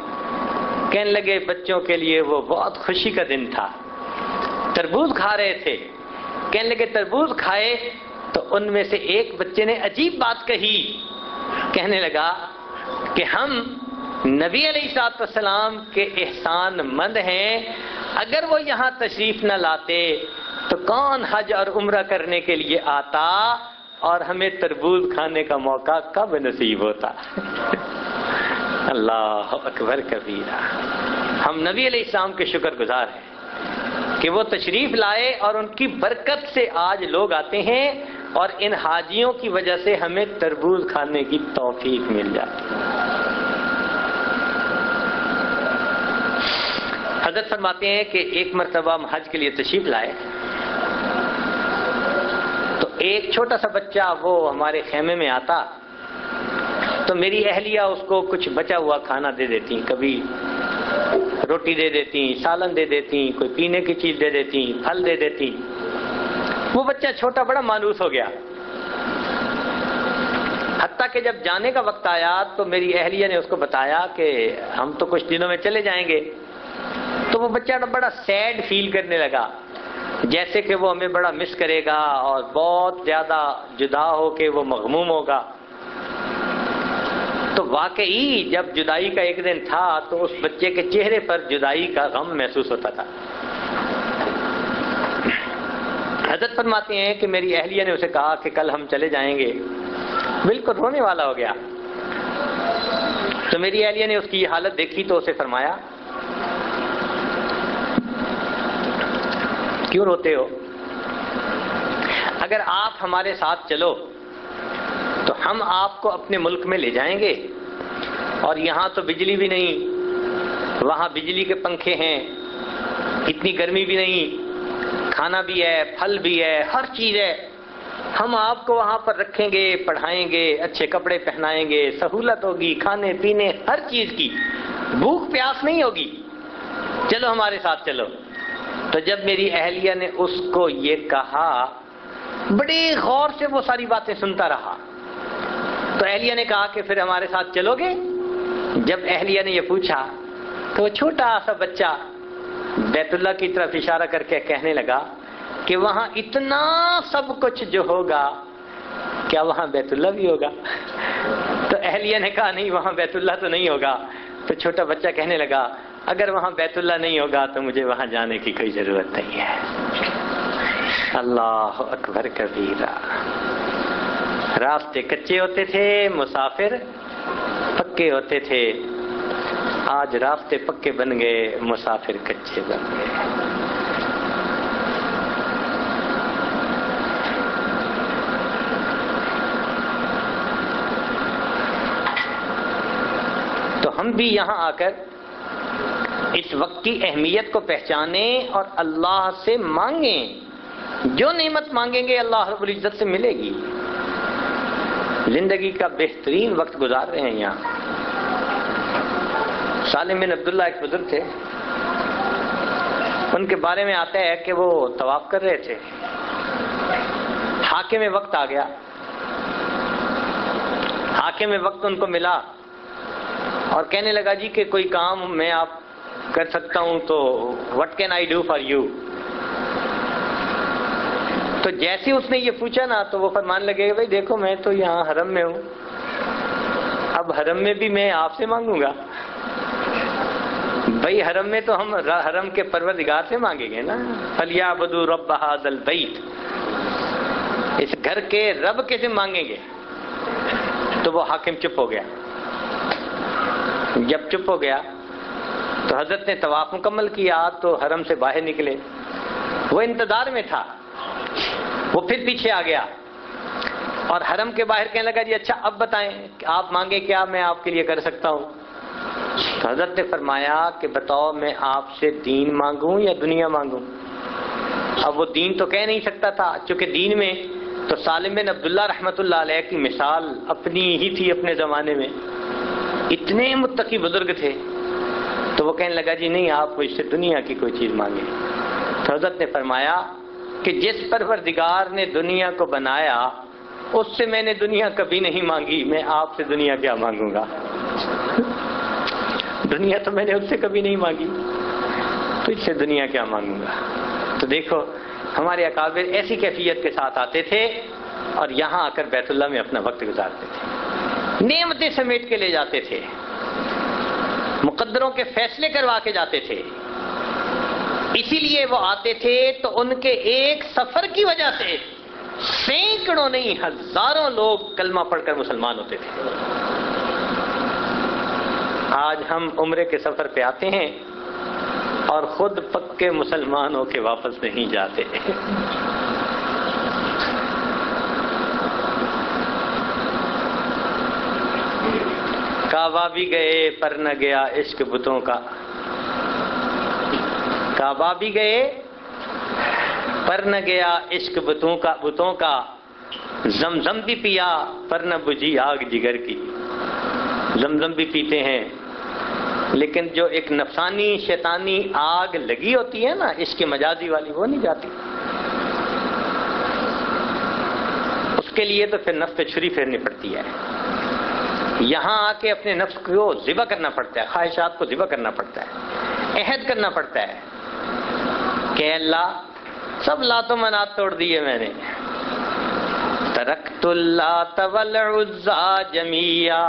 कहने लगे बच्चों के लिए वो बहुत खुशी का दिन था, तरबूज खा रहे थे। कहने लगे तरबूज खाए तो उनमें से एक बच्चे ने अजीब बात कही। कहने लगा कि हम नबी अलैहिस्सलातु वस्सलाम के एहसान मंद हैं, अगर वो यहाँ तशरीफ न लाते तो कौन हज और उम्रा करने के लिए आता और हमें तरबूज खाने का मौका कब नसीब होता। अल्लाह अकबर कबीरा। हम नबी अलैहिस्सलाम के शुक्रगुजार हैं कि वो तशरीफ लाए और उनकी बरकत से आज लोग आते हैं और इन हाजियों की वजह से हमें तरबूज खाने की तौफीक मिल जाती है। हजरत फरमाते हैं कि एक मरतबा हम हज के लिए तशरीफ लाए तो एक छोटा सा बच्चा वो हमारे खेमे में आता तो मेरी अहलिया उसको कुछ बचा हुआ खाना दे देती, कभी रोटी दे देती, सालन दे देती, कोई पीने की चीज दे देती, फल दे देती। वो बच्चा छोटा बड़ा मानूस हो गया। हत्ता कि जब जाने का वक्त आया तो मेरी अहलिया ने उसको बताया कि हम तो कुछ दिनों में चले जाएंगे। तो वो बच्चा बड़ा सैड फील करने लगा, जैसे कि वो हमें बड़ा मिस करेगा और बहुत ज्यादा जुदा हो के वो मगमूम होगा। तो वाकई जब जुदाई का एक दिन था तो उस बच्चे के चेहरे पर जुदाई का गम महसूस होता था। हजरत फरमाते हैं कि मेरी अहलिया ने उसे कहा कि कल हम चले जाएंगे। बिल्कुल रोने वाला हो गया। तो मेरी अहलिया ने उसकी हालत देखी तो उसे फरमाया, क्यों रोते हो? अगर आप हमारे साथ चलो तो हम आपको अपने मुल्क में ले जाएंगे और यहाँ तो बिजली भी नहीं, वहाँ बिजली के पंखे हैं, इतनी गर्मी भी नहीं, खाना भी है, फल भी है, हर चीज है। हम आपको वहाँ पर रखेंगे, पढ़ाएंगे, अच्छे कपड़े पहनाएंगे, सहूलत होगी खाने पीने हर चीज की, भूख प्यास नहीं होगी, चलो हमारे साथ चलो। तो जब मेरी अहलिया ने उसको ये कहा, बड़े गौर से वो सारी बातें सुनता रहा। तो अहलिया ने कहा कि फिर हमारे साथ चलोगे? जब अहलिया ने ये पूछा तो वो छोटा सा बच्चा बैतुल्ला की तरफ इशारा करके कहने लगा कि वहां इतना सब कुछ जो होगा, क्या वहां बैतुल्ला भी होगा? तो अहलिया ने कहा नहीं, वहां बैतुल्ला तो नहीं होगा। तो छोटा बच्चा कहने लगा, अगर वहां बैतुल्ला नहीं होगा तो मुझे वहां जाने की कोई जरूरत नहीं है। अल्लाह अकबर कबीरा। रास्ते कच्चे होते थे, मुसाफिर पक्के होते थे। आज रास्ते पक्के बन गए, मुसाफिर कच्चे बन गए। तो हम भी यहाँ आकर इस वक्त की अहमियत को पहचाने और अल्लाह से मांगें। जो नेमत मांगेंगे अल्लाह रब्बुल इज्जत से मिलेगी। जिंदगी का बेहतरीन वक्त गुजार रहे हैं यहाँ। सालिम बिन अब्दुल्ला एक बुजुर्ग थे, उनके बारे में आता है कि वो तवाफ कर रहे थे, हाके में वक्त आ गया, हाके में वक्त उनको मिला और कहने लगा जी कि कोई काम मैं आप कर सकता हूं तो what can I do for you. तो जैसे उसने ये पूछा ना तो वो फरमान लगे भाई देखो मैं तो यहाँ हरम में हूँ, अब हरम में भी मैं आपसे मांगूंगा, भाई हरम में तो हम हरम के परवरदिगार से मांगेंगे ना। फलियाबदु रब्ब हाज़ल बैत, इस घर के रब के से मांगेंगे। तो वो हाकिम चुप हो गया। जब चुप हो गया तो हजरत ने तवाफ मुकम्मल किया तो हरम से बाहर निकले, वो इंतजार में था, वो फिर पीछे आ गया और हरम के बाहर कहने लगा जी अच्छा अब बताएं आप मांगे क्या, मैं आपके लिए कर सकता हूँ। तो हजरत ने फरमाया कि बताओ मैं आपसे दीन मांगूं या दुनिया मांगूं। अब वो दीन तो कह नहीं सकता था क्योंकि दीन में तो सालिम बिन अब्दुल्ला रहमतुल्लाह अलैह की मिसाल अपनी ही थी, अपने जमाने में इतने मुत्तकी बुजुर्ग थे। तो वो कहने लगा जी नहीं आप मुझसे दुनिया की कोई चीज मांगे। तो हजरत ने फरमाया कि जिस परवरदिगार ने दुनिया को बनाया उससे मैंने दुनिया कभी नहीं मांगी, मैं आपसे दुनिया क्या मांगूंगा, दुनिया तो मैंने उससे कभी नहीं मांगी तो इससे दुनिया क्या मांगूंगा। तो देखो हमारे अकाबिर ऐसी कैफियत के साथ आते थे और यहाँ आकर बैतुल्लाह में अपना वक्त गुजारते थे, नेमतें समेट के ले जाते थे, मुकद्दरों के फैसले करवा के जाते थे। इसीलिए वो आते थे तो उनके एक सफर की वजह से सैकड़ों नहीं हजारों लोग कलमा पढ़कर मुसलमान होते थे। आज हम उम्रे के सफर पे आते हैं और खुद पक्के मुसलमान होके वापस नहीं जाते। काबा भी गए पर न गया इश्क बुतों का, काबा भी गए पर न गया इश्क बुतों का, बुतों का जमजम भी पिया पर न बुझी आग जिगर की। जमजम भी पीते हैं लेकिन जो एक नफसानी शैतानी आग लगी होती है ना इश्क मजाजी वाली, वो नहीं जाती। उसके लिए तो फिर नफ्स पे छुरी फेरनी पड़ती है, यहाँ आके अपने नफ्स को जिबा करना पड़ता है, ख्वाहिशात को जिबा करना पड़ता है, अहद करना पड़ता है कि अल्लाह सब लातों मनात तोड़ दिए मैंने। तरकतुल्लात वल उज़्ज़ा जमिया,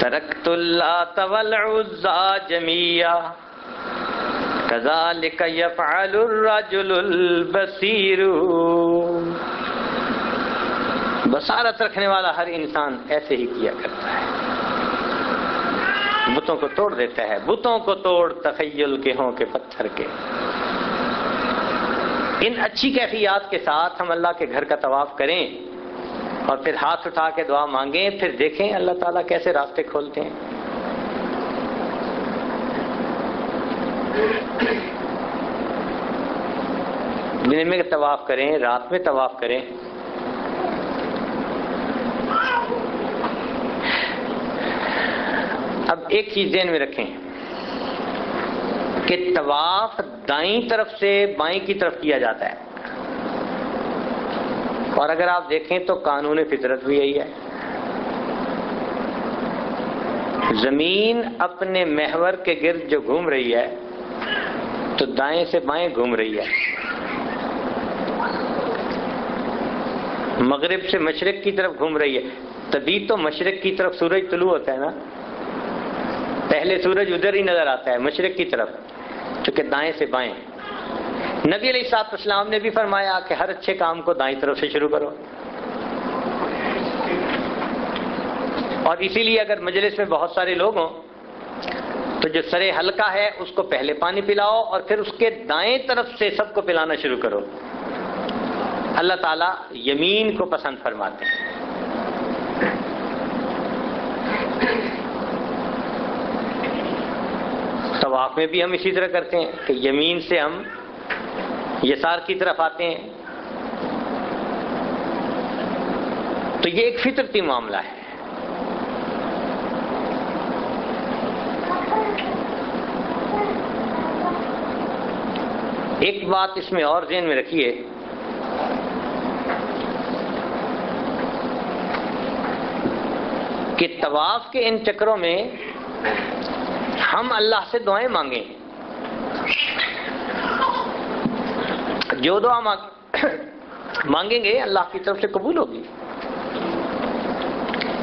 तरकतुल्लात वल उज़्ज़ा जमिया, कज़ालिक यफ़अलुर रजुलुल बसीरु। बसारत रखने वाला हर इंसान ऐसे ही किया करता है, बुतों को तोड़ देता है, बुतों को तोड़ तखय्युल के हों के पत्थर के। इन अच्छी कैफियत के साथ हम अल्लाह के घर का तवाफ करें और फिर हाथ उठा के दुआ मांगे, फिर देखें अल्लाह ताला कैसे रास्ते खोलते हैं। दिन में तवाफ करें, रात में तवाफ करें। अब एक चीज ध्यान में रखें कि तवाफ दाईं तरफ से बाईं की तरफ किया जाता है और अगर आप देखें तो कानून फितरत भी यही है। जमीन अपने महवर के गिर्द जो घूम रही है तो दाएं से बाएं घूम रही है, मगरिब से मशरिक की तरफ घूम रही है, तभी तो मशरिक की तरफ सूरज तुलू होता है ना, पहले सूरज उधर ही नजर आता है मशरिक की तरफ क्योंकि दाएं से बाएं। नबी अलैहिस्सलातु वस्सलाम ने भी फरमाया कि हर अच्छे काम को दाईं तरफ से शुरू करो। और इसीलिए अगर मजलिस में बहुत सारे लोग हों तो जो सरे हल्का है उसको पहले पानी पिलाओ और फिर उसके दाएं तरफ से सबको पिलाना शुरू करो। अल्लाह ताला यमीन को पसंद फरमाते हैं। तवाफ में भी हम इसी तरह करते हैं कि यमीन से हम यसार की तरफ आते हैं। तो ये एक फितरती मामला है। एक बात इसमें और ध्यान में रखिए, कि तवाफ के इन चक्रों में हम अल्लाह से दुआएं मांगे, जो दुआ मांगेंगे अल्लाह की तरफ से कबूल होगी।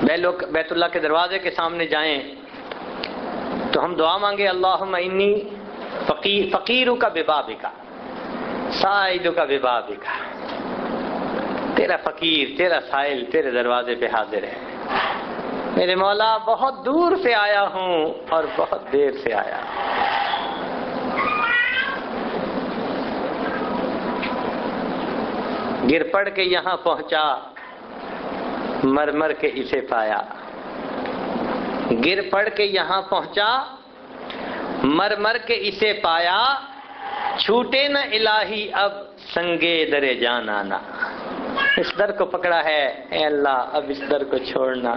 वे लोग बैतुल्लाह के दरवाजे के सामने जाएं तो हम दुआ मांगे, अल्लाहुम्मा इन्नी फकीरू का बेबाबिका साइदू का बेबाबिका, तेरा फकीर तेरा साइल तेरे दरवाजे पे हाजिर है। मेरे मौला बहुत दूर से आया हूँ और बहुत देर से आया। गिर पड़ के यहाँ पहुँचा, मरमर के इसे पाया। गिर पड़ के यहाँ पहुँचा, मरमर के इसे पाया। छूटे न इलाही अब संगे दरे जान आना। इस दर को पकड़ा है ऐ अल्लाह, अब इस दर को छोड़ना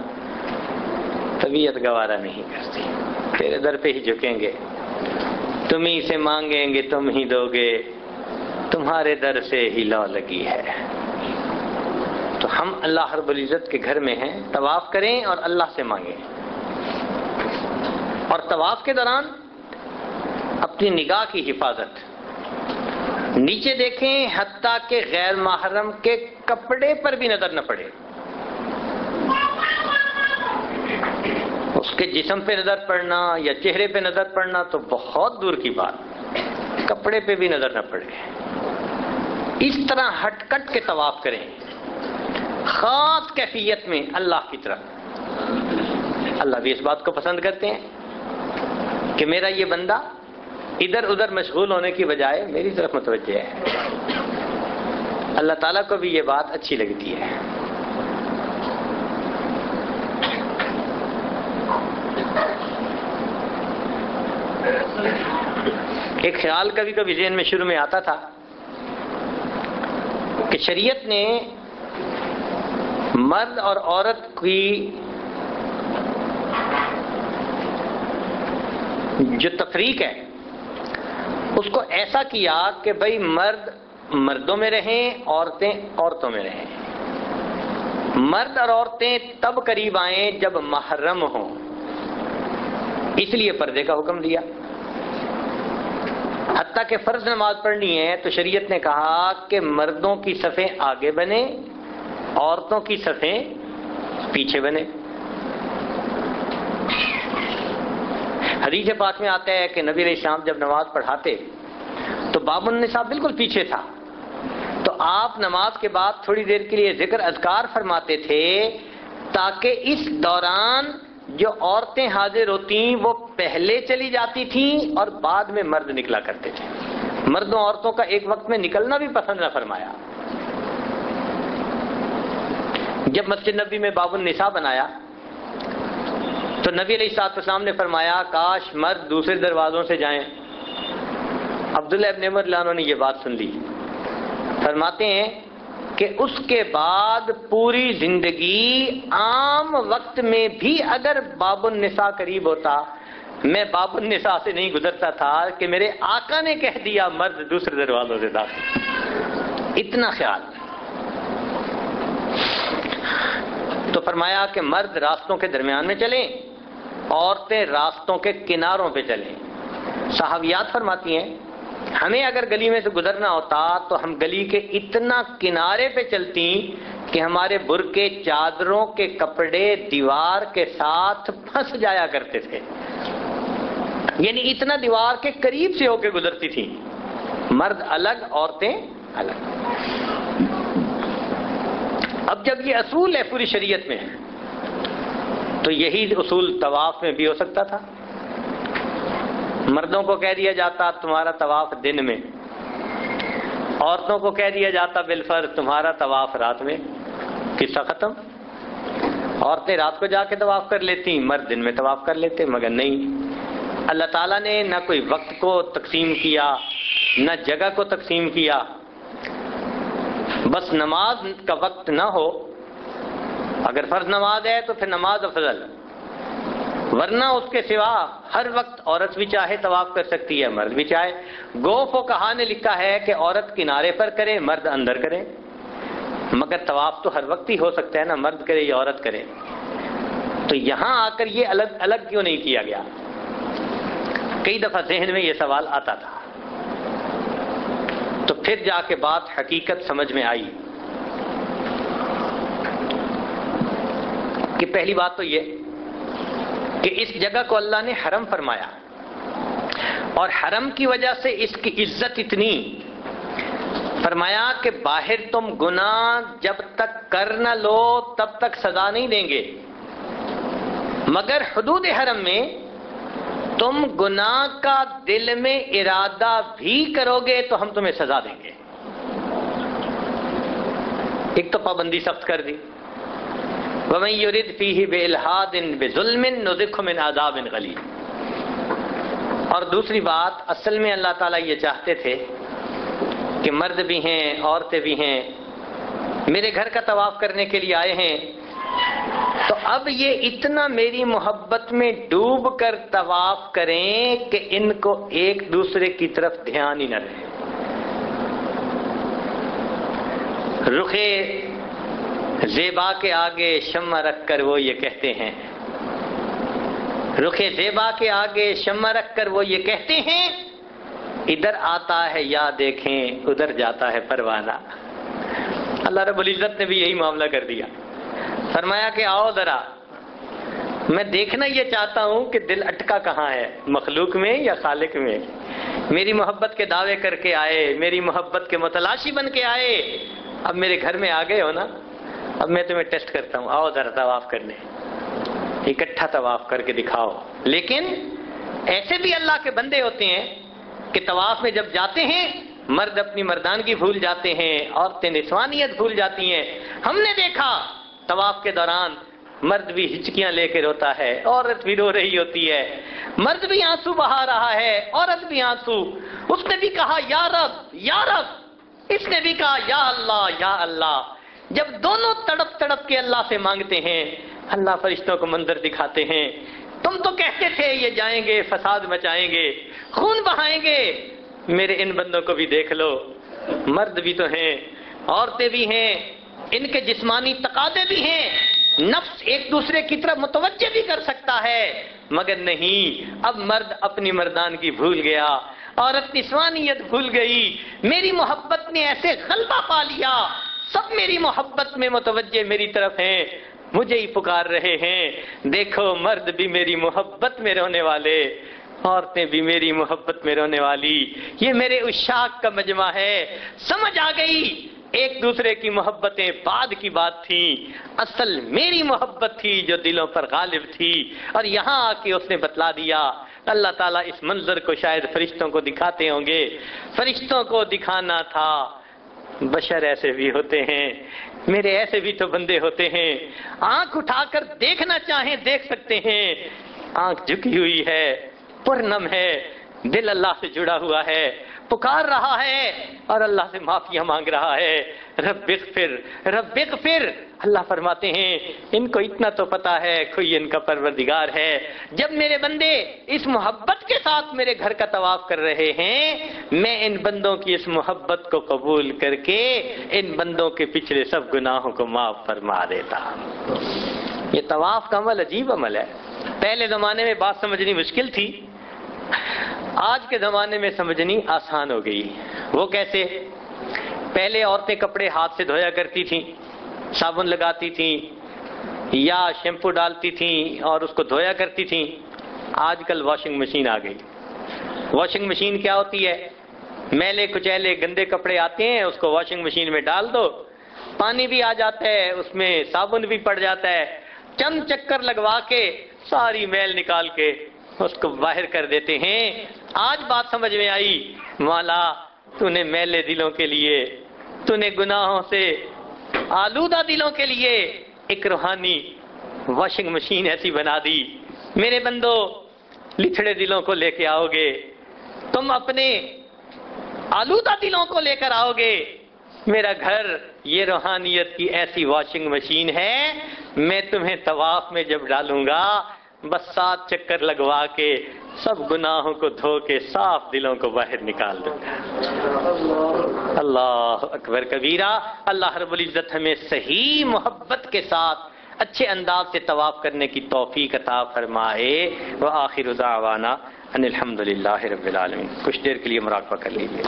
तबीयत गवारा नहीं करती। तेरे दर पे ही झुकेंगे, तुम ही से मांगेंगे, तुम ही दोगे, तुम्हारे दर से ही लौ लगी है। तो हम अल्लाह रब्बुल इज़्ज़त के घर में हैं, तवाफ करें और अल्लाह से मांगें। और तवाफ के दौरान अपनी निगाह की हिफाजत, नीचे देखें हत्ता के गैर महरम के कपड़े पर भी नजर न पड़े। उसके जिस्म पे नजर पड़ना या चेहरे पे नजर पड़ना तो बहुत दूर की बात, कपड़े पे भी नजर न पड़े। इस तरह हटकट के तवाफ करें, खास कैफियत में अल्लाह की तरफ। अल्लाह भी इस बात को पसंद करते हैं कि मेरा ये बंदा इधर उधर मशगूल होने की बजाय मेरी तरफ मुतवज्जे है। अल्लाह ताला को भी ये बात अच्छी लगती है। एक ख्याल कभी कभी ज़हन में शुरू में आता था कि शरीयत ने मर्द और औरत की जो तफरीक है उसको ऐसा किया कि भाई मर्द मर्दों में रहें, औरतें औरतों में रहें। मर्द और औरतें तब करीब आएं जब महरम हों, इसलिए पर्दे का हुक्म दिया। हत्ता के फर्ज नमाज पढ़नी है तो शरीयत ने कहा कि मर्दों की सफ़ें आगे बने, औरतों की सफ़ें पीछे बने। हदीस पाक में आता है कि नबी अलैहिस्सलाम जब नमाज पढ़ाते तो बाबुन निसा बिल्कुल पीछे था, तो आप नमाज के बाद थोड़ी देर के लिए जिक्र अज़कार फरमाते थे, ताकि इस दौरान जो औरतें हाजिर होती वो पहले चली जाती थीं और बाद में मर्द निकला करते थे। मर्दों औरतों का एक वक्त में निकलना भी पसंद न फरमाया। जब मस्जिद नबी में बाबुल निसा बनाया तो नबी अलैहिस्सलाम ने फरमाया काश मर्द दूसरे दरवाजों से जाएं। अब्दुल्लाह इब्न उमर लानो ने यह बात सुन ली। फरमाते हैं कि उसके बाद पूरी जिंदगी आम वक्त में भी अगर बाबुन निसा करीब होता, मैं बाबुन निसा से नहीं गुजरता था कि मेरे आका ने कह दिया मर्द दूसरे दरवाजों से दाखिल। इतना ख्याल। तो फरमाया कि मर्द रास्तों के दरमियान में चलें, औरतें रास्तों के किनारों पे चलें। सहाबियात फरमाती हैं हमें अगर गली में से गुजरना होता तो हम गली के इतना किनारे पे चलती कि हमारे बुरके चादरों के कपड़े दीवार के साथ फंस जाया करते थे, यानी इतना दीवार के करीब से होके गुजरती थी। मर्द अलग औरतें अलग। अब जब ये असूल है पूरी शरीयत में, तो यही असूल तवाफ में भी हो सकता था। मर्दों को कह दिया जाता तुम्हारा तवाफ दिन में, औरतों को कह दिया जाता बिलफर्ज तुम्हारा तवाफ रात में। किस्सा खत्म। औरतें रात को जाके तवाफ कर लेती, मर्द दिन में तवाफ कर लेते। मगर नहीं, अल्लाह ताला ने ना कोई वक्त को तकसीम किया ना जगह को तकसीम किया। बस नमाज का वक्त ना हो, अगर फर्ज नमाज है तो फिर नमाज अफजल, वरना उसके सिवा हर वक्त औरत भी चाहे तवाफ कर सकती है, मर्द भी चाहे। गोफ व कहा ने लिखा है कि औरत किनारे पर करे, मर्द अंदर करे, मगर तवाफ तो हर वक्त ही हो सकता है ना, मर्द करे या औरत करे। तो यहां आकर ये अलग अलग क्यों नहीं किया गया? कई दफा जहन में ये सवाल आता था, तो फिर जाके बात हकीकत समझ में आई कि पहली बात तो ये कि इस जगह को अल्लाह ने हरम फरमाया, और हरम की वजह से इसकी इज्जत इतनी फरमाया कि बाहर तुम गुनाह जब तक कर न लो तब तक सजा नहीं देंगे, मगर हुदूद हरम में तुम गुनाह का दिल में इरादा भी करोगे तो हम तुम्हें सजा देंगे। एक तो पाबंदी सख्त कर दी, वमन युरिद फीहि बिलहादिन बिजुल्मिन नुज़िकहु मिन अज़ाबिन गलीज़। और दूसरी बात, असल में अल्लाह ताला ये चाहते थे कि मर्द भी हैं औरतें भी हैं, मेरे घर का तवाफ करने के लिए आए हैं, तो अब ये इतना मेरी मोहब्बत में डूब कर तवाफ करें कि इनको एक दूसरे की तरफ ध्यान ही न रहे। रुखे जेबा के आगे शम्मा रखकर वो ये कहते हैं, रुखे जेबा के आगे शम्मा रखकर वो ये कहते हैं, इधर आता है या देखें उधर जाता है परवाना। अल्लाह रब्बुल इज्जत ने भी यही मामला कर दिया, फरमाया कि आओ जरा मैं देखना ये चाहता हूं कि दिल अटका कहाँ है, मखलूक में या खालिक में। मेरी मोहब्बत के दावे करके आए, मेरी मोहब्बत के मुतलाशी बन के आए, अब मेरे घर में आ गए हो ना, अब मैं तुम्हें टेस्ट करता हूं, आओ जरा तवाफ करने, इकट्ठा तवाफ करके दिखाओ। लेकिन ऐसे भी अल्लाह के बंदे होते हैं कि तवाफ में जब जाते हैं मर्द अपनी मर्दानगी भूल जाते हैं, औरतें निस्वानियत भूल जाती हैं। हमने देखा तवाफ के दौरान मर्द भी हिचकियां लेकर रोता है, औरत भी रो रही होती है, मर्द भी आंसू बहा रहा है, औरत भी आंसू। उसने भी कहा या रब या रब, इसने भी कहा या अल्लाह या अल्लाह। जब दोनों तड़प तड़प के अल्लाह से मांगते हैं, अल्लाह फरिश्तों को मंजर दिखाते हैं, तुम तो कहते थे ये जाएंगे फसाद मचाएंगे खून बहाएंगे, मेरे इन बंदों को भी देख लो, मर्द भी तो हैं औरतें भी हैं, इनके जिस्मानी तकादे भी हैं, नफ्स एक दूसरे की तरफ मुतवज्जे भी कर सकता है, मगर नहीं, अब मर्द अपनी मर्दानगी भूल गया, औरत निस्वानियत भूल गई, मेरी मोहब्बत ने ऐसे गलबा पा लिया, सब मेरी मोहब्बत में मुतवज्जे मेरी तरफ हैं, मुझे ही पुकार रहे हैं। देखो मर्द भी मेरी मोहब्बत में रोने वाले, औरतें भी मेरी मोहब्बत में रोने वाली, ये मेरे उशाक का मजमा है। समझ आ गई एक दूसरे की मोहब्बतें बाद की बात थी, असल मेरी मोहब्बत थी जो दिलों पर गालिब थी, और यहाँ आके उसने बतला दिया। अल्लाह ताला इस मंजर को शायद फरिश्तों को दिखाते होंगे, फरिश्तों को दिखाना था, बशर ऐसे भी होते हैं, मेरे ऐसे भी तो बंदे होते हैं, आंख उठाकर देखना चाहें देख सकते हैं, आंख झुकी हुई है, पुरनम है, दिल अल्लाह से जुड़ा हुआ है, पुकार रहा है और अल्लाह से माफिया मांग रहा है, रब्बिगफिर रब्बिगफिर। अल्लाह फरमाते हैं इनको इतना तो पता है कोई इनका परवरदिगार है। जब मेरे बंदे इस मोहब्बत के साथ मेरे घर का तवाफ कर रहे हैं, मैं इन बंदों की इस मोहब्बत को कबूल करके इन बंदों के पिछले सब गुनाहों को माफ फरमा देता। ये तवाफ का अमल अजीब अमल है। पहले जमाने में बात समझनी मुश्किल थी, आज के जमाने में समझनी आसान हो गई। वो कैसे? पहले औरतें कपड़े हाथ से धोया करती थीं, साबुन लगाती थीं या शैम्पू डालती थीं और उसको धोया करती थीं। आजकल वॉशिंग मशीन आ गई। वॉशिंग मशीन क्या होती है? मैले कुचैले गंदे कपड़े आते हैं, उसको वॉशिंग मशीन में डाल दो, पानी भी आ जाता है, उसमें साबुन भी पड़ जाता है, चंद चक्कर लगवा के सारी मैल निकाल के उसको बाहर कर देते हैं। आज बात समझ में आई, मौला तूने मैले दिलों के लिए, तूने गुनाहों से आलूदा दिलों के लिए एक रूहानी वॉशिंग मशीन ऐसी बना दी। मेरे बंदो, लिथड़े दिलों को लेके आओगे, तुम अपने आलूदा दिलों को लेकर आओगे, मेरा घर ये रूहानियत की ऐसी वॉशिंग मशीन है, मैं तुम्हें तवाफ में जब डालूंगा बस सात चक्कर लगवा के सब गुनाहों को धो के साफ दिलों को बाहर निकाल देता है। अल्लाह अकबर कबीरा। अल्लाह रब्बुल इज्जत हमें सही मोहब्बत के साथ अच्छे अंदाज से तवाफ करने की तौफीक अता फरमाए। व आखिर दावाना अनिल हम्दुलिल्लाहि रब्बिल आलमीन। कुछ देर के लिए मुराकबा कर लीजिए।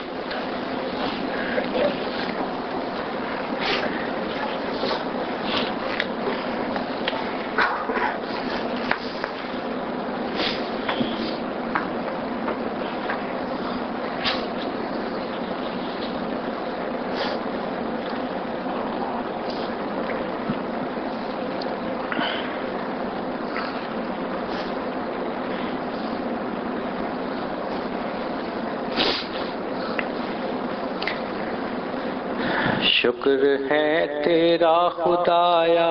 शुक्र है तेरा खुदाया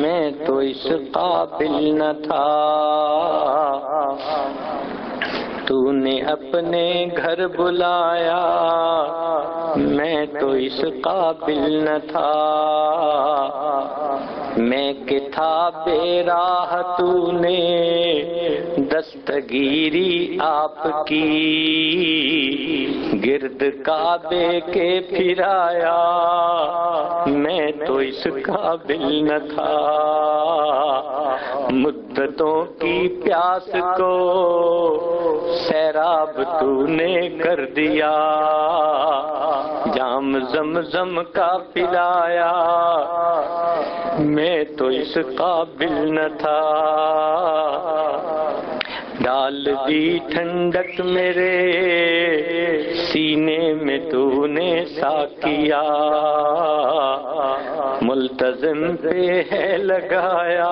मैं तो इस काबिल न था, तूने अपने घर बुलाया मैं तो इस काबिल न था। मैं कि था बेराह तूने दस्तगीरी आपकी, गिरद काबे के फिराया मैं तो इस काबिल न था। मुद्दतों की प्यास को सैराब तूने कर दिया, जाम जमजम का पिलाया मैं तो इस काबिल न था। डाल दी ठंडक मेरे सीने में तूने साकिया, मुल्तज़िम पे है लगाया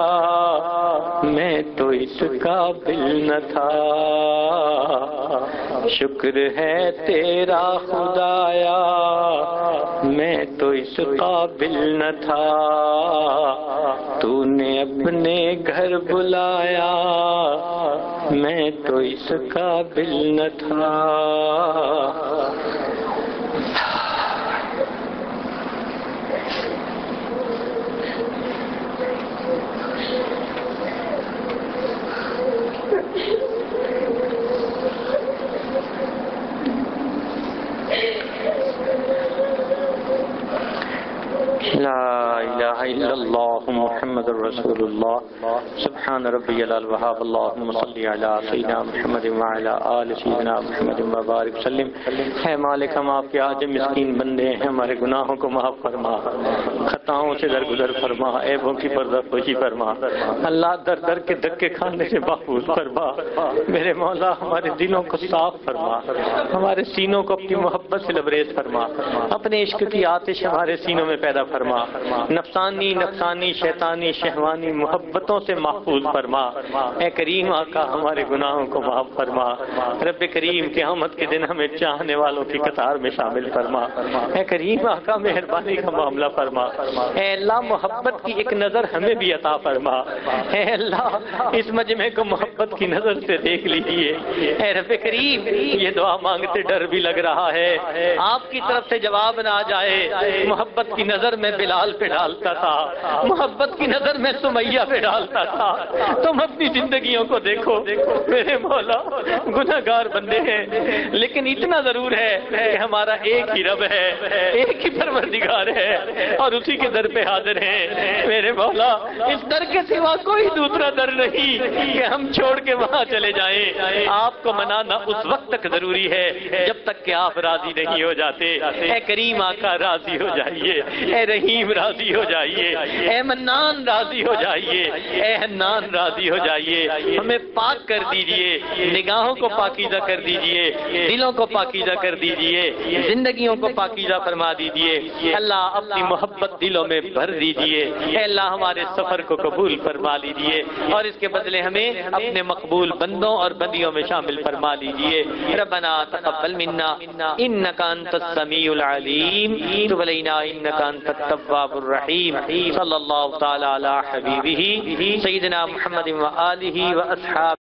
मैं तो इस काबिल न था। शुक्र है तेरा खुदाया मैं तो इस काबिल न था, तूने अपने घर बुलाया मैं तो इस काबिल न था। ला इलाहा इल्लल्लाह मुहम्मदुर रसूलुल्लाह। सुब्हान रब्बियल अल वहाब। अल्लाहुम्मा सल्ली अला सय्यिदिना मुहम्मद व अला आलि सय्यिदिना मुहम्मद व बारिक सल्लिम। है मालिक, हम आपके आज मिस्कीन बंदे हैं, हमारे गुनाहों को माफ फरमा, खताओं से दरगुजर फरमा, ऐबों की पर्दापोशी फरमा। अल्लाह दर दर के धक्के खाने से महफूज फरमा। मेरे मौला, हमारे दिलों को साफ फरमा, हमारे सीनों को अपनी मोहब्बत से लबरेज फरमा, अपने इश्क की आतिश हमारे सीनों में पैदा फरमा, नफसानी नफसानी शैतानी शहवानी मोहब्बतों से महफूज फरमा। ए करीम आका, हमारे गुनाहों को माफ फरमा। रब करीम, क़यामत के दिन हमें चाहने वालों की कतार में शामिल फरमा। ए करीम आका, मेहरबानी का मामला फरमा। ए अल्लाह, मोहब्बत की एक नज़र हमें भी अता फरमा। ए अल्लाह, इस मजमे को मोहब्बत की नज़र से देख लीजिए। ए रब करीम, ये दुआ मांगते डर भी लग रहा है आपकी तरफ से जवाब ना आ जाए। मोहब्बत की नज़र में बिलाल पे डालता था, मोहब्बत की नजर में सुमैया पे डालता था। तुम अपनी जिंदगियों को देखो मेरे मौला, गुनहगार बंदे हैं, लेकिन इतना जरूर है कि हमारा एक ही रब है, एक ही परवरदिगार है, और उसी के दर पे हाजिर हैं। मेरे मौला, इस दर के सिवा कोई दूसरा दर नहीं कि हम छोड़ के वहाँ चले जाएं। आपको मनाना उस वक्त तक जरूरी है जब तक कि आप राजी नहीं हो जाते। ऐ करीम आका, राजी हो जाइए। ऐ रहीम, राजी हो जाइए। ऐ मन्नान, राजी हो जाइए। ऐ हन्नान, राजी हो जाइए। हमें पाक कर दीजिए, निगाहों को पाकीज़ा कर दीजिए, दिलों को पाकीज़ा कर दीजिए, जिंदगियों को पाकीज़ा फरमा दीजिए। अल्लाह, अपनी मोहब्बत दिलों में भर दीजिए। ऐ अल्लाह, हमारे सफर को कबूल फरमा लीजिए और इसके बदले हमें अपने मकबूल बंदों और बंदियों में शामिल फरमा लीजिए। रब्बना तक़ब्बल मिन्ना इन्नका अंतस समीउल अलीम तुब अलैना इन्नका अंतत तव्वाबुर रहीम। सल्लल्लाहु तआला अला हबीबिही सय्यिदना मुहम्मद व आलिही व असहाब।